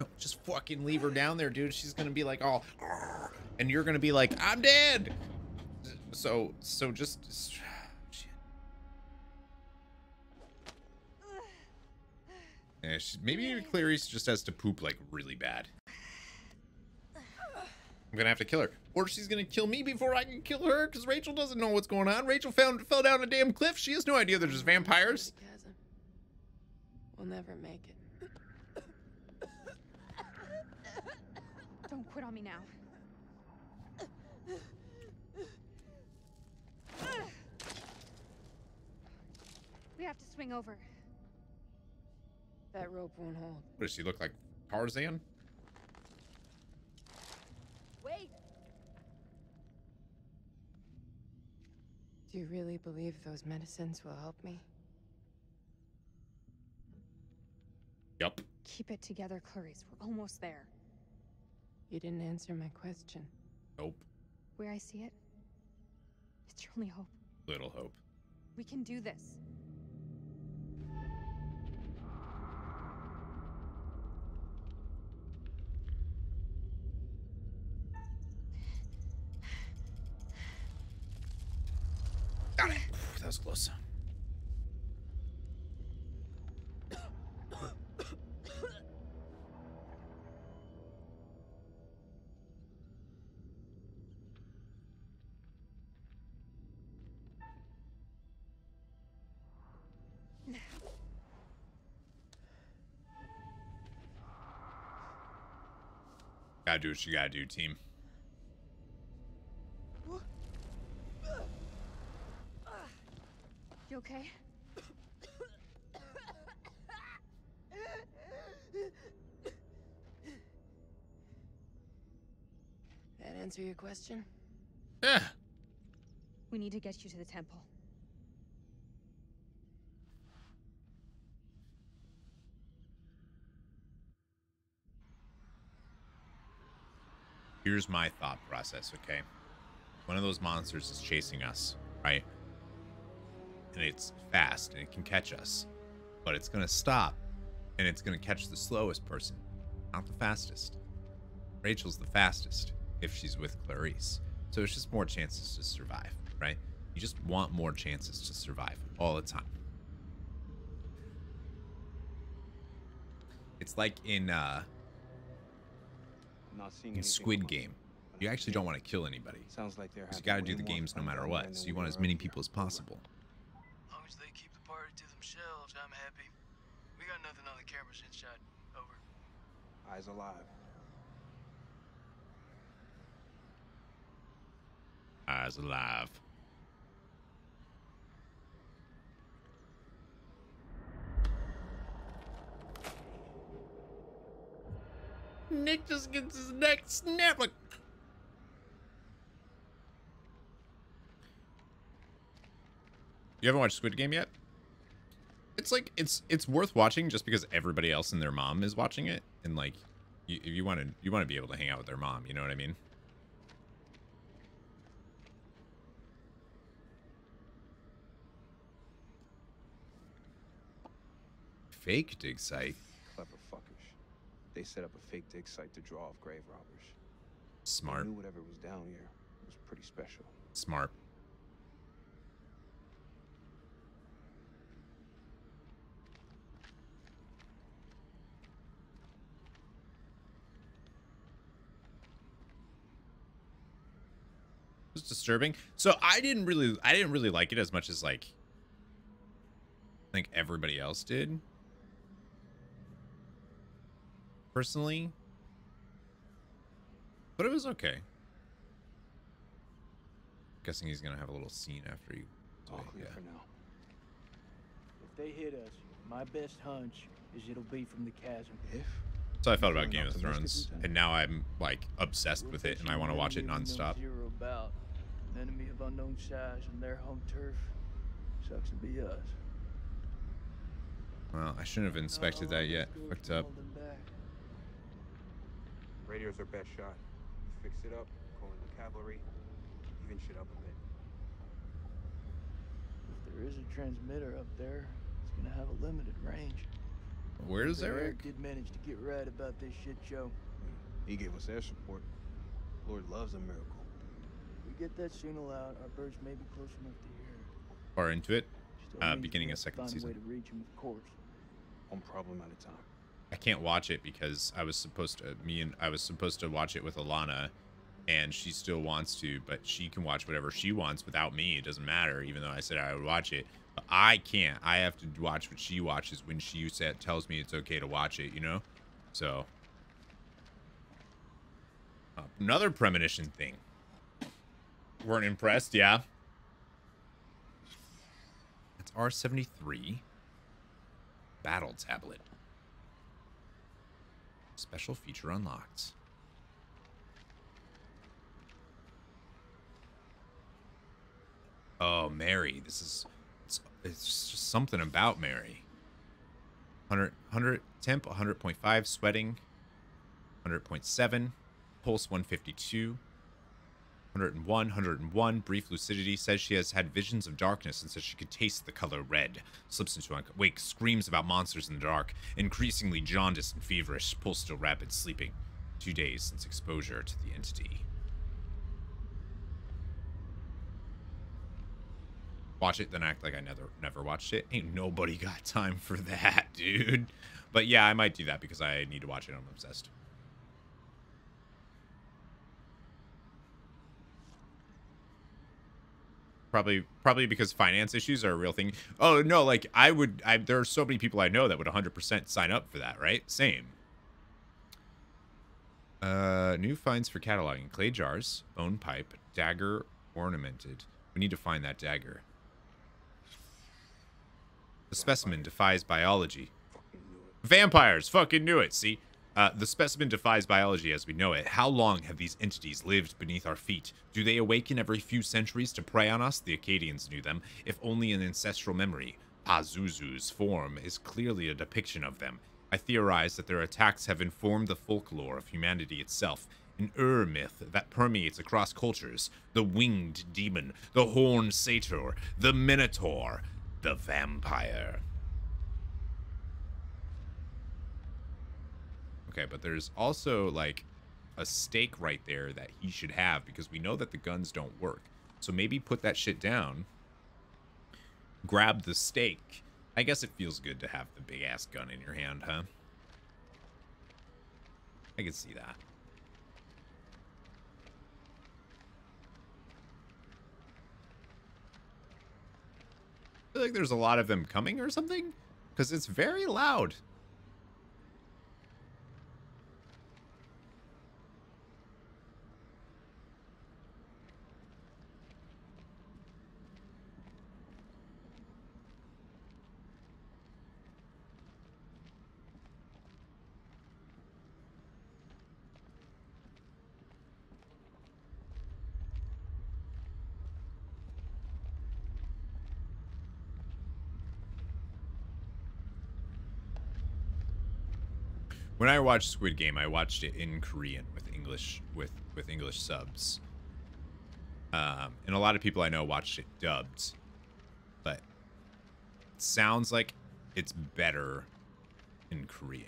No, just fucking leave her down there, dude. She's gonna be like, oh, and you're gonna be like, I'm dead. So, so just, just shit. Yeah, she, maybe Clarice just has to poop like really bad. I'm gonna have to kill her, or she's gonna kill me before I can kill her, because Rachel doesn't know what's going on. Rachel found fell down a damn cliff. She has no idea there's just vampires. We'll never make it. Don't quit on me now. We have to swing over. That rope won't hold. What does she look like, Tarzan? Wait. Do you really believe those medicines will help me? Yep. Keep it together, Clarice. We're almost there. You didn't answer my question. Nope. Where I see it, it's your only hope. Little hope. We can do this. That was close. Gotta do what you gotta do, team. You okay? That answer your question? Yeah. We need to get you to the temple. Here's my thought process, okay? One of those monsters is chasing us, right? And it's fast and it can catch us, but it's gonna stop and it's gonna catch the slowest person, not the fastest. Rachel's the fastest if she's with Clarice, so it's just more chances to survive, right? You just want more chances to survive all the time. It's like in uh not seeing in Squid Game. You actually don't want to kill anybody. Sounds like they're you gotta do the games no matter what, so you want as many people as possible. They keep the party to themselves. I'm happy. We got nothing on the cameras inside. Over. Eyes alive. Eyes alive. Nick just gets his neck snapped like. You haven't watched Squid Game yet? It's like it's it's worth watching just because everybody else and their mom is watching it, and like you you want to you want to be able to hang out with their mom. You know what I mean? I fake dig site? Clever fuckers. They set up a fake dig site to draw off grave robbers. Smart. They knew whatever was down here was pretty special. Smart. It was disturbing. So I didn't really, I didn't really like it as much as like I think everybody else did. Personally, but it was okay. Guessing he's gonna have a little scene after you. All clear for now. If they hit us, my best hunch is it'll be from the chasm. If. So I felt about Game of Thrones, and now I'm like obsessed with it, and I want to watch it nonstop. About an enemy of unknown size and their home turf. Sucks to be us. Well, I shouldn't have inspected that yet. Fucked up. Radio's our best shot. Fix it up, call in the cavalry, even shit up a bit. If there is a transmitter up there, it's gonna have a limited range. Where is Eric? Eric did manage to get right about this shit show. He gave us air support. Lord loves a miracle. We get that signal out, our birds may be close enough to hear. Far into it, uh, beginning a second season. Way to reach him, of course. One problem at a time. I can't watch it because I was supposed to. Me and I was supposed to watch it with Alana, and she still wants to, but she can watch whatever she wants without me. It doesn't matter, even though I said I would watch it. But I can't. I have to watch what she watches when she said tells me it's okay to watch it. You know, so uh, another premonition thing. Weren't impressed, yeah. That's R seventy-three Battle Tablet. Special feature unlocked. Oh, Mary. This is... It's, it's just something about Mary. one hundred, one hundred temp, one hundred point five. Sweating, one hundred point seven. Pulse, one fifty-two. one oh one, one oh one. Brief lucidity. Says she has had visions of darkness and says she could taste the color red. Slips into wake. Screams about monsters in the dark. Increasingly jaundiced and feverish. Pulse still rapid. Sleeping. Two days since exposure to the entity. Watch it, then act like I never never watched it. Ain't nobody got time for that, dude. But yeah, I might do that because I need to watch it. I'm obsessed. Probably, probably because finance issues are a real thing. Oh no, like I would, I, there are so many people I know that would one hundred percent sign up for that, right? Same. Uh, new finds for cataloging: clay jars, bone pipe, dagger ornamented. We need to find that dagger. The specimen defies biology. Vampires, fucking knew it. See. Uh, the specimen defies biology as we know it. How long have these entities lived beneath our feet? Do they awaken every few centuries to prey on us? The Akkadians knew them, if only in ancestral memory. Pazuzu's form is clearly a depiction of them. I theorize that their attacks have informed the folklore of humanity itself. An Ur myth that permeates across cultures. The winged demon, the horned satyr, the minotaur, the vampire. Okay, but there's also like a stake right there that he should have because we know that the guns don't work. So maybe put that shit down. Grab the stake. I guess it feels good to have the big ass gun in your hand, huh? I can see that. I feel like there's a lot of them coming or something because it's very loud. When I watched Squid Game, I watched it in Korean with English with with English subs. Um, and a lot of people I know watched it dubbed, but it sounds like it's better in Korean.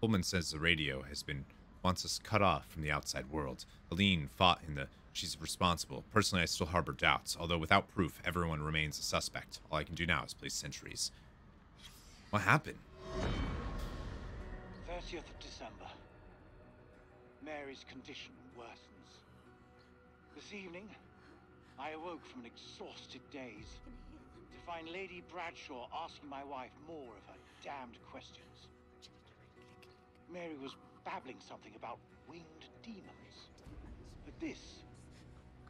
Pullman says the radio has been wants us cut off from the outside world. Aline fought in the she's responsible. Personally, I still harbor doubts, although without proof, everyone remains a suspect. All I can do now is place sentries. What happened? thirtieth of December. Mary's condition worsens. This evening, I awoke from an exhausted daze to find Lady Bradshaw asking my wife more of her damned questions. Mary was babbling something about winged demons. At this,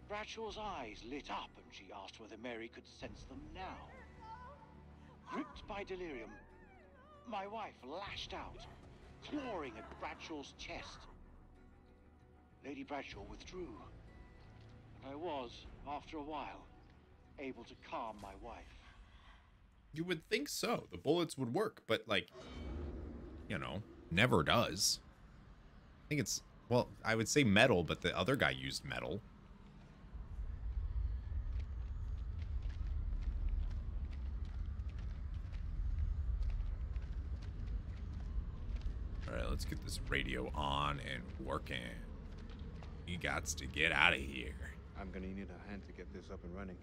Bradshaw's eyes lit up and she asked whether Mary could sense them now. Gripped by delirium, my wife lashed out, clawing at Bradshaw's chest. Lady Bradshaw withdrew, and I was, after a while, able to calm my wife. You would think so. The bullets would work, but, like, you know, never does. I think it's, well, I would say metal, but the other guy used metal. All right, let's get this radio on and working. You gots to get out of here. I'm gonna need a hand to get this up and running.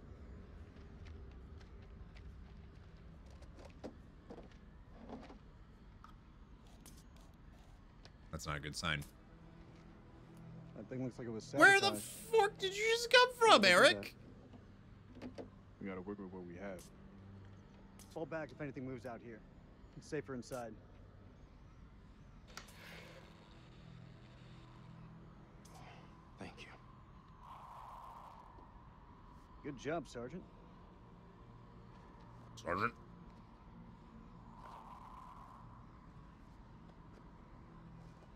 That's not a good sign. That thing looks like it was sabotaged. Where the fork did you just come from, Eric? We gotta work with what we have. Fall back if anything moves out here. It's safer inside. Thank you. Good job, Sergeant. Sergeant.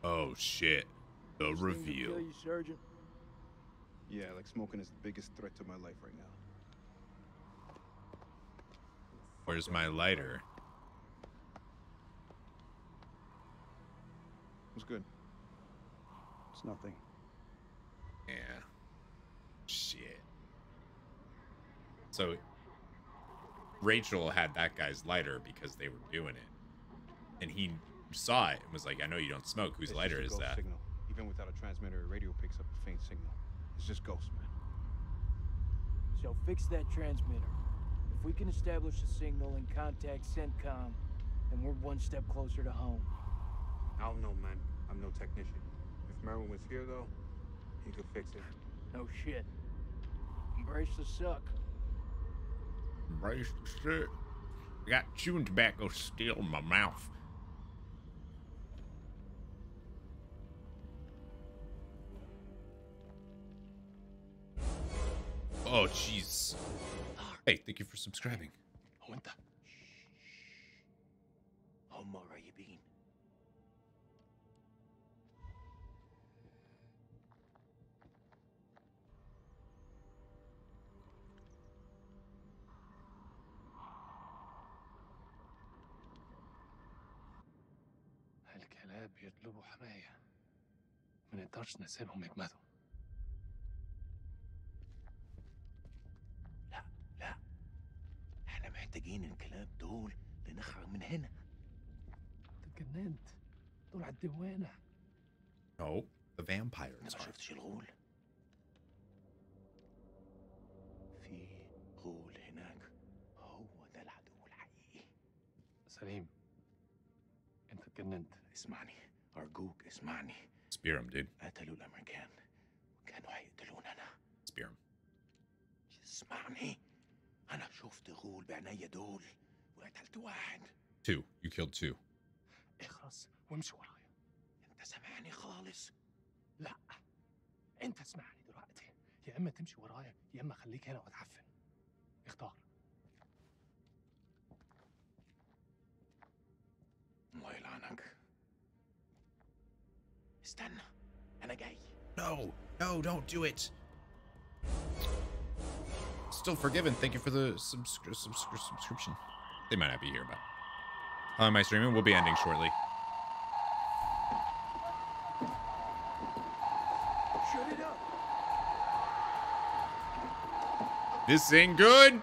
Oh shit. The reveal. Kill you, Sergeant. Yeah, like smoking is the biggest threat to my life right now. Where's my lighter? What's good? It's nothing. Yeah. Shit. So Rachel had that guy's lighter because they were doing it. And he saw it and was like, I know you don't smoke. Whose lighter is that? Signal. Even without a transmitter, a radio picks up a faint signal. It's just ghosts, man. So fix that transmitter. If we can establish a signal and contact CENTCOM, then we're one step closer to home. I don't know, man. I'm no technician. If Merwin was here, though, he could fix it. No shit. Embrace the suck. Embrace the shit. I got chewing tobacco still in my mouth. Oh, jeez. Hey, thank you for subscribing. الكلاب يطلبوا حماية. ما نقدرش نسيبهم يجمدوا. محتاجين الكلاب دول لنخرج من هنا. اتجننت دول على الديوانه. No, the vampires. ما شفتش الغول. في غول هناك هو ده العدو الحقيقي. سليم انت اتجننت. اسمعني ارجوك اسمعني. Spear him, dude. قتلوا الامريكان وكانوا هيقتلوننا. Spear him. اسمعني. أنا شفت غول بعينيا دول وقتلت واحد. Two. You killed two. اخلص وامشي ورايا. أنت سمعني خالص؟ لا. أنت اسمعني دلوقتي. يا إما تمشي ورايا يا إما خليك هنا وأتعفن. اختار. الله يلعنك. استنى. أنا جاي. No. No. Don't do it. Still forgiven. Thank you for the subscri subscri subscription. They might not be here, but how am I streaming? We'll be ending shortly. Shut it up. This ain't good.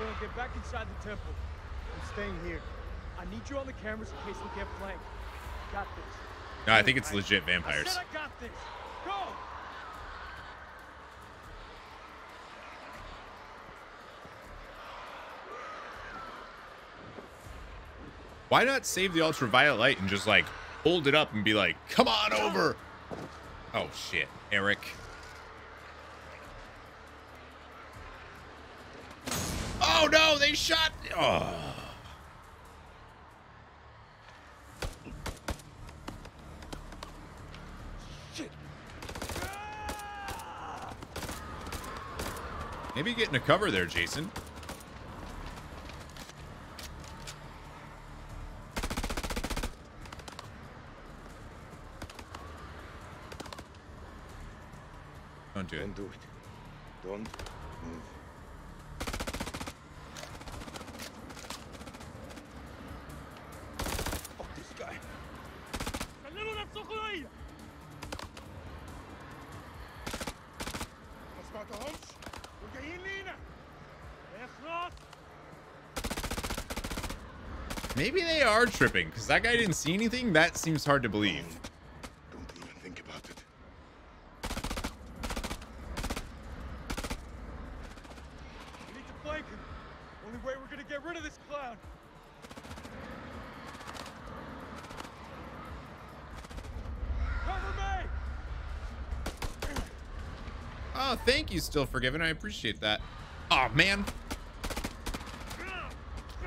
Everyone get back inside the temple. I'm staying here. I need you on the cameras in case we get flanked. Got this. No, I think it's legit vampires. I said I got this. Go. Why not save the ultraviolet light and just like hold it up and be like, come on over. Oh shit, Eric. Oh no, they shot. Oh. Maybe getting a cover there, Jason. Don't do it. Don't do it. Don't move. Fuck this guy. Maybe they are tripping, because that guy didn't see anything. That seems hard to believe. Don't, don't even think about it. We need to flank him. Only way we're gonna get rid of this clown. Cover me! Oh, thank you, Still Forgiven. I appreciate that. Oh man.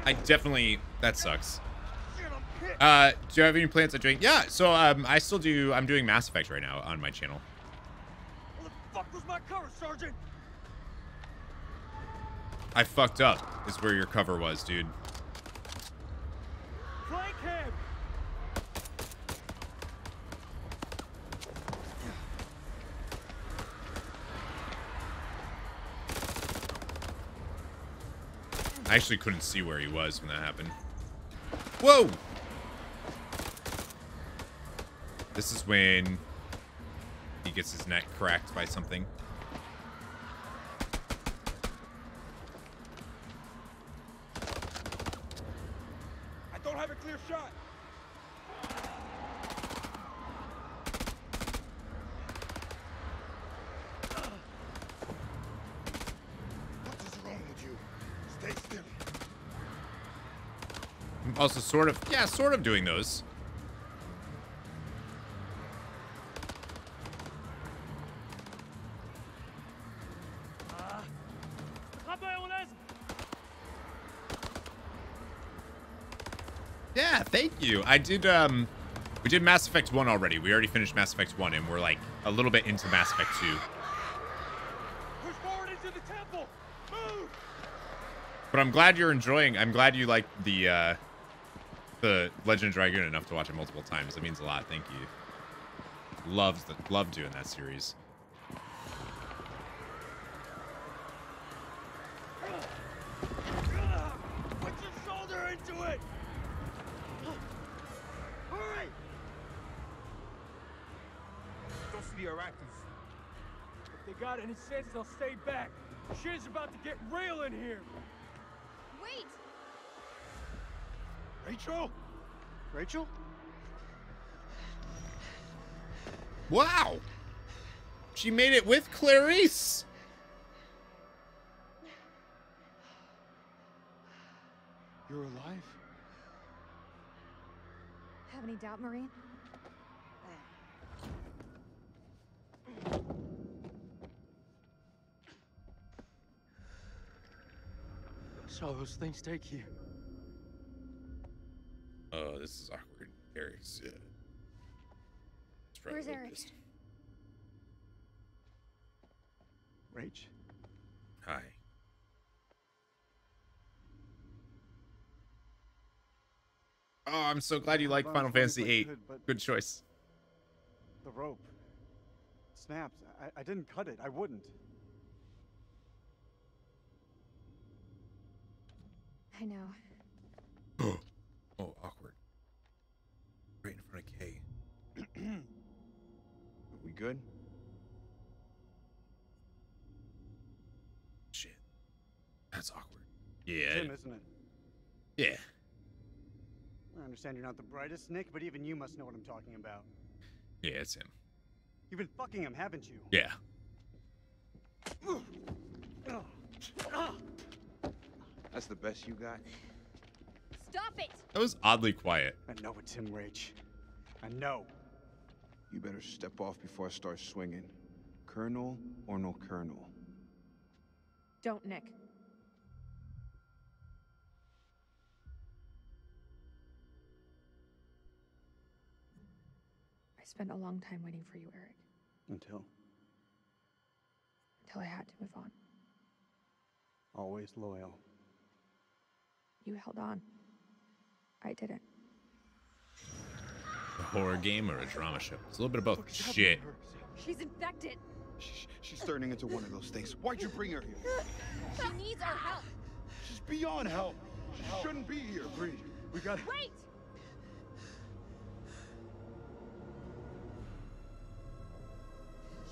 I definitely, that sucks. Uh, do you have any plans on doing? Yeah, so um, I still do, I'm doing Mass Effect right now on my channel. Where the fuck was my cover, Sergeant? I fucked up, is where your cover was, dude. Flank him. I actually couldn't see where he was when that happened. Whoa! This is when he gets his neck cracked by something. I don't have a clear shot. Also sort of, yeah, sort of doing those. Uh, yeah, thank you. I did, um, we did Mass Effect one already. We already finished Mass Effect one and we're like a little bit into Mass Effect two. Push forward into the temple. Move. But I'm glad you're enjoying, I'm glad you like the, uh, the Legend of Dragoon enough to watch it multiple times. That means a lot. Thank you. Loves the love doing that series. Put your shoulder into it. Hurry. Those are the Iraqis. If they got any sense, they'll stay back. Shit is about to get real in here. Wait. Rachel? Rachel? Wow. She made it with Clarice. You're alive? Have any doubt, Marine? Saw those things take you. Oh, this is awkward. Eric's. Uh, Where's Eric? Pissed. Rach. Hi. Oh, I'm so glad you like Final Fantasy eight. Good, good choice. The rope snapped. I, I didn't cut it. I wouldn't. I know. Oh, awkward. Right in front of Kay. Are we good? Shit. That's awkward. Yeah. It's him, isn't it? Yeah. I understand you're not the brightest, Nick, but even you must know what I'm talking about. Yeah, it's him. You've been fucking him, haven't you? Yeah. That's the best you got? Stop it! That was oddly quiet. I know it's him, Rach. I know. You better step off before I start swinging. Colonel or no colonel? Don't, Nick. I spent a long time waiting for you, Eric. Until? Until I had to move on. Always loyal. You held on. I didn't. A horror game or a drama show? It's a little bit of both. Shit. She's infected. She, she's turning into one of those things. Why'd you bring her here? She needs our help. She's beyond help. She help. shouldn't be here. Bree, we gotta... Wait!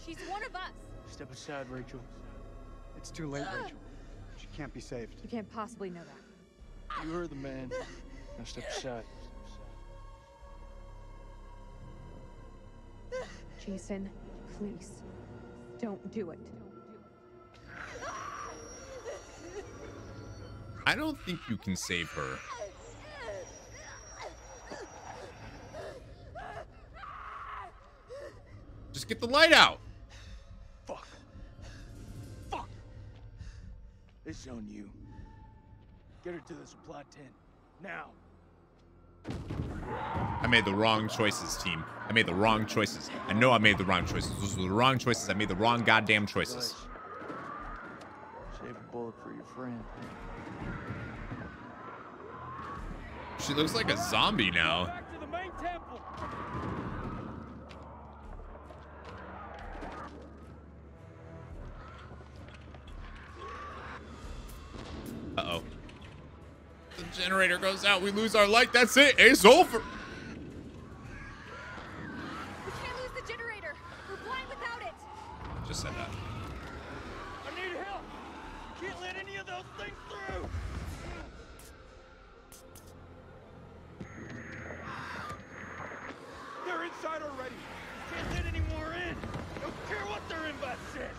She's one of us. Step aside, Rachel. It's too late, Rachel. She can't be saved. You can't possibly know that. You heard the man. Now step aside. Jason, please, don't do it. I don't think you can save her. Just get the light out. Fuck. Fuck. It's on you. Get her to the supply tent now. I made the wrong choices, team. I made the wrong choices. I know I made the wrong choices. Those were the wrong choices. I made the wrong goddamn choices. Save a bullet for your friend. She looks like a zombie now. Back to the main temple. Uh-oh. The generator goes out. We lose our light. That's it. It's over. We can't lose the generator. We're blind without it. I just said that. I need help. You can't let any of those things through. They're inside already. Can't let any more in. Don't care what they're in by six.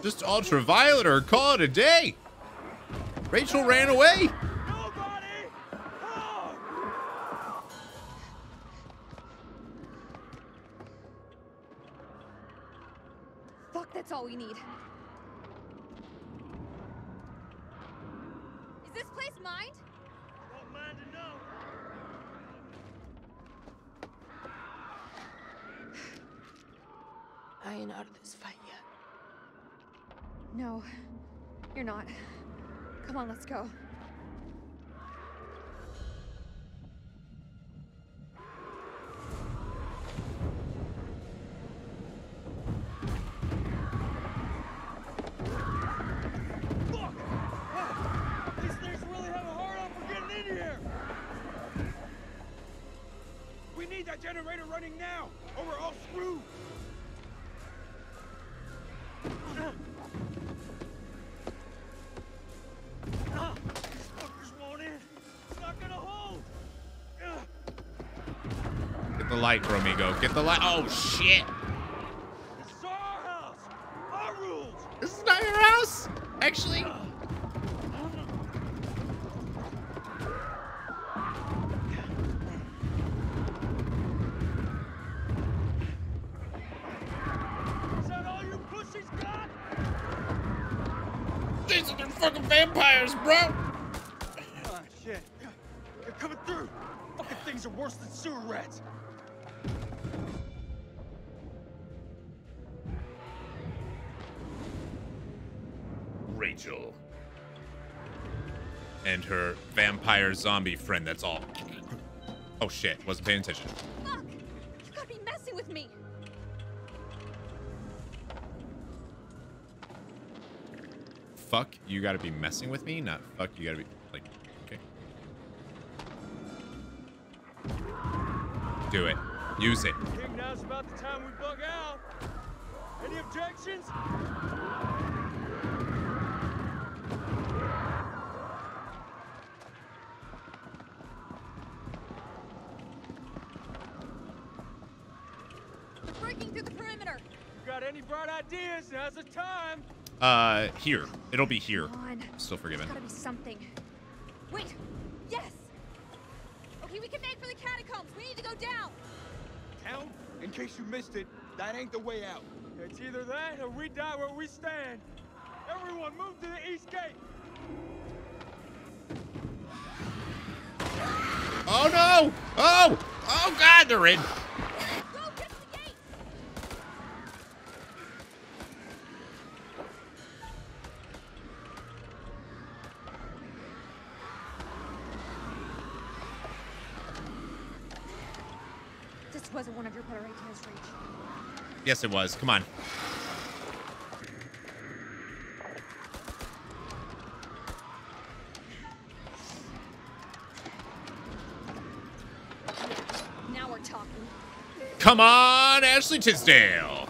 Just ultraviolet or call it a day. Rachel ran away. Nobody. Oh. Fuck, that's all we need. Is this place mined? Not mined enough. I ain't out of this fight yet. No, you're not. Come on, let's go. Look! Wow. These things really have a hard on for getting in here! We need that generator running now, or we're all screwed! Light, Romigo. Get the light. Oh, shit. This is our house. Our rules. This is not your house, actually. Uh, is that all you pussies got? These are the fucking vampires, bro. Oh, shit. They're coming through. Fucking things are worse than sewer rats. Rachel and her vampire zombie friend, that's all. Oh shit, wasn't paying attention. Fuck! You gotta be messing with me! fuck, you gotta be messing with me, not fuck, you gotta be, like, okay. Do it. Use it. King, now's about the time we bug out. Any objections? They're breaking through the perimeter. You got any bright ideas? Now's the time. Uh, here. It'll be here. Still forgiven. There's gotta be something. Wait. Yes. Okay, we can make for the catacombs. We need to go down. Down? In case you missed it, that ain't the way out. It's either that or we die where we stand. Everyone, move to the east gate. Oh no! Oh! Oh God, they're in. Wasn't one of your priorities, Reach? Yes, it was. Come on. Now we're talking. Come on, Ashley Tisdale.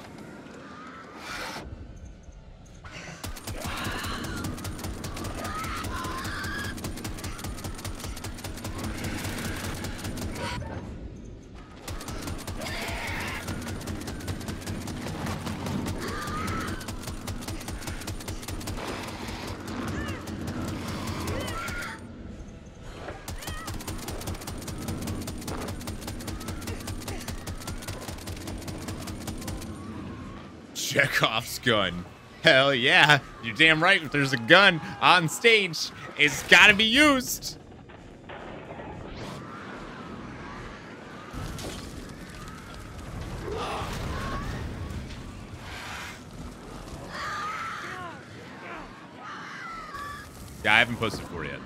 Chekhov's gun. Hell yeah. You're damn right. If there's a gun on stage, it's gotta be used. Yeah, I haven't posted for it yet.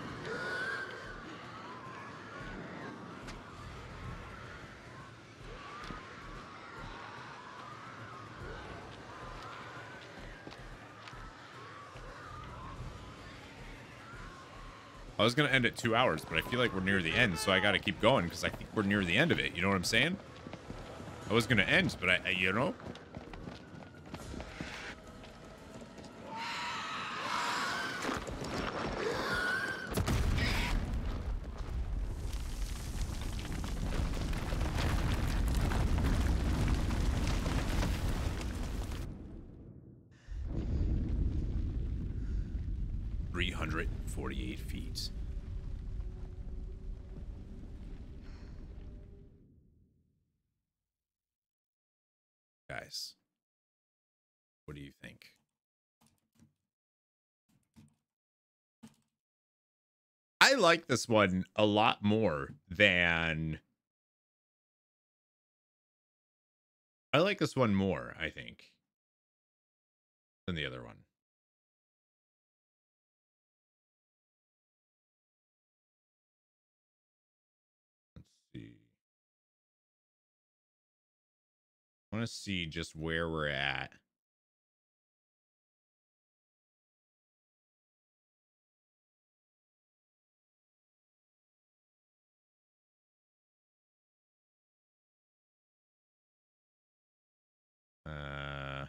I was going to end at two hours, but I feel like we're near the end, so I got to keep going because I think we're near the end of it. You know what I'm saying? I was going to end, but I, I, you know? three hundred forty-eight feet. Guys, what do you think? I like this one a lot more than I like this one more, I think, than the other one. I want to see just where we're at. Uh,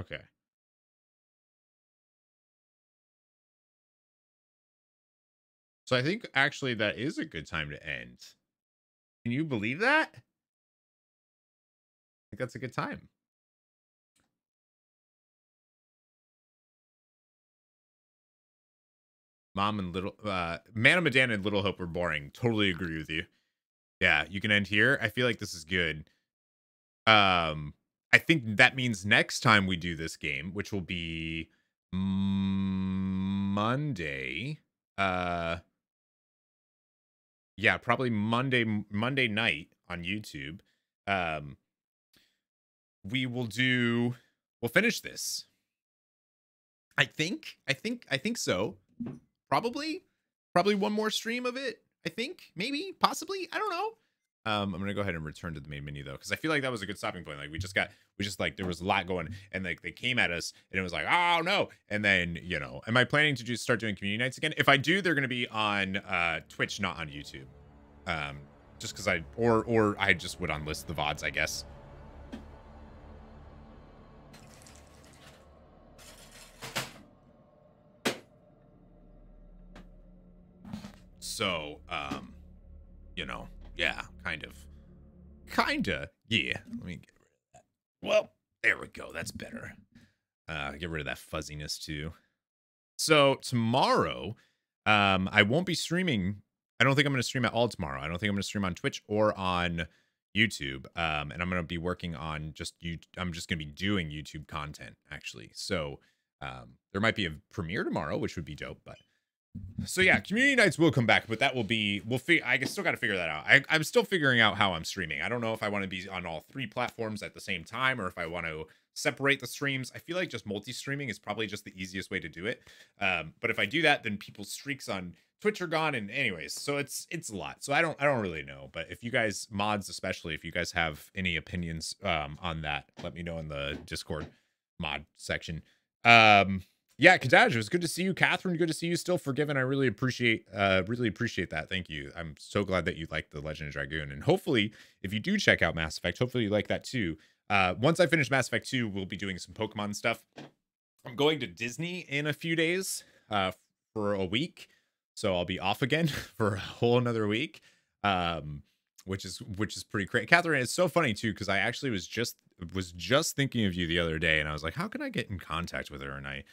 Okay. So I think actually that is a good time to end. Can you believe that? I think that's a good time. Mom and Little, uh, Man of Medan and Little Hope are boring. Totally agree with you. Yeah, you can end here. I feel like this is good. Um, I think that means next time we do this game, which will be Monday. Uh, yeah, probably Monday, Monday night on YouTube. Um, we will do, we'll finish this. I think, I think, I think so. Probably, probably one more stream of it. I think, maybe, possibly, I don't know. Um, I'm gonna go ahead and return to the main menu though, because I feel like that was a good stopping point. Like we just got, we just like there was a lot going, and like they came at us, and it was like, oh no! And then you know, am I planning to just start doing community nights again? If I do, they're gonna be on uh, Twitch, not on YouTube. Um, just because I, or or I just would unlist the V O Ds, I guess. So, um, you know. Yeah, kind of. Kinda. Yeah. Let me get rid of that. Well, there we go. That's better. Uh, get rid of that fuzziness too. So tomorrow, um, I won't be streaming. I don't think I'm going to stream at all tomorrow. I don't think I'm going to stream on Twitch or on YouTube. Um, and I'm going to be working on just you. I'm just going to be doing YouTube content actually. So, um, there might be a premiere tomorrow, which would be dope, but so yeah, community nights will come back, but that will be, we'll figure, I still got to figure that out. I, I'm still figuring out how I'm streaming. I don't know if I want to be on all three platforms at the same time or if I want to separate the streams. I feel like just multi-streaming is probably just the easiest way to do it. Um, but if I do that, then people's streaks on Twitch are gone. And anyways, so it's, it's a lot. So I don't, I don't really know, but if you guys mods, especially if you guys have any opinions, um, on that, let me know in the Discord mod section. Um, Yeah, Kadaj, it was good to see you. Catherine, good to see you. Still Forgiven. I really appreciate uh, really appreciate that. Thank you. I'm so glad that you liked The Legend of Dragoon. And hopefully, if you do check out Mass Effect, hopefully you like that too. Uh, once I finish Mass Effect two, we'll be doing some Pokemon stuff. I'm going to Disney in a few days uh, for a week. So I'll be off again for a whole another week, um, which is which is pretty crazy. Catherine, it's so funny too, because I actually was just, was just thinking of you the other day. And I was like, how can I get in contact with her? And I...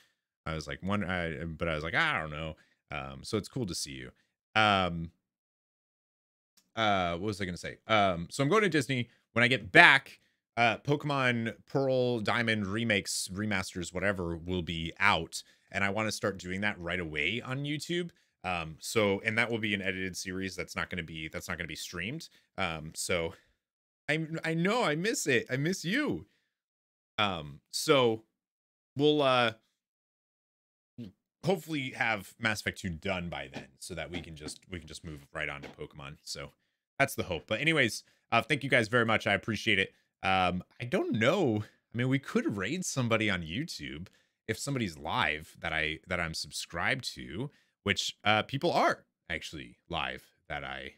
I was like, one, I, but I was like, I don't know. Um, so it's cool to see you. Um, uh, what was I going to say? Um, so I'm going to Disney. When I get back, uh, Pokemon Pearl, Diamond, remakes, remasters, whatever will be out. And I want to start doing that right away on YouTube. Um, so, and that will be an edited series. That's not going to be, that's not going to be streamed. Um, so I, I know I miss it. I miss you. Um, so we'll, uh, hopefully have Mass Effect two done by then so that we can just we can just move right on to Pokemon. So that's the hope. But anyways, uh thank you guys very much. I appreciate it. Um I don't know. I mean, we could raid somebody on YouTube if somebody's live that I that I'm subscribed to, which uh people are actually live that I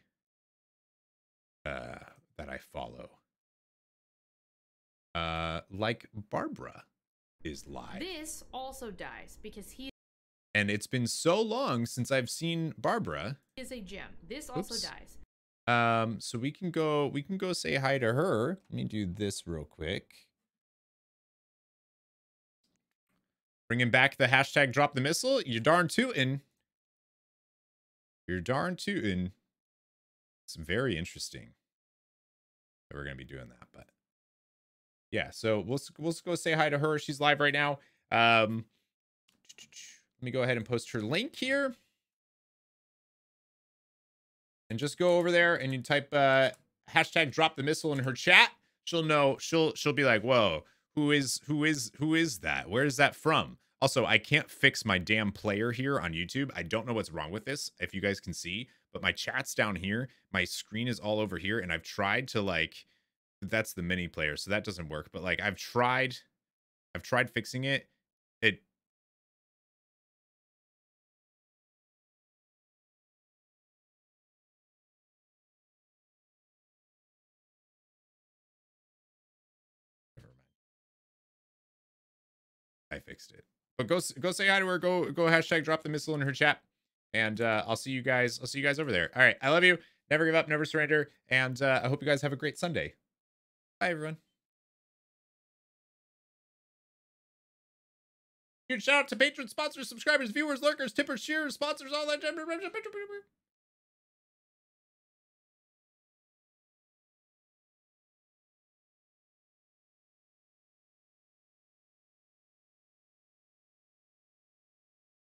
uh that I follow. Uh like Barbara is live. This also dies because he And it's been so long since I've seen Barbara. Is a gem. This also Oops. dies. Um, so we can go. We can go say hi to her. Let me do this real quick. Bringing back the hashtag drop the missile. You're darn tootin'. You're darn tootin'. It's very interesting that we're gonna be doing that, but yeah. So we'll we'll go say hi to her. She's live right now. Um. Let me go ahead and post her link here. And just go over there and you type uh, hashtag drop the missile in her chat. She'll know, she'll she'll be like, whoa, who is who is who is that? Where is that from? Also, I can't fix my damn player here on YouTube. I don't know what's wrong with this, if you guys can see, but my chat's down here. My screen is all over here, and I've tried to like that's the mini player, so that doesn't work. But like I've tried, I've tried fixing it. It I fixed it, but go go say hi to her. Go go hashtag drop the missile in her chat, and uh, I'll see you guys. I'll see you guys over there. All right, I love you. Never give up, never surrender, and uh, I hope you guys have a great Sunday. Bye, everyone. Huge shout out to patrons, sponsors, subscribers, viewers, lurkers, tippers, cheerers, sponsors, all that.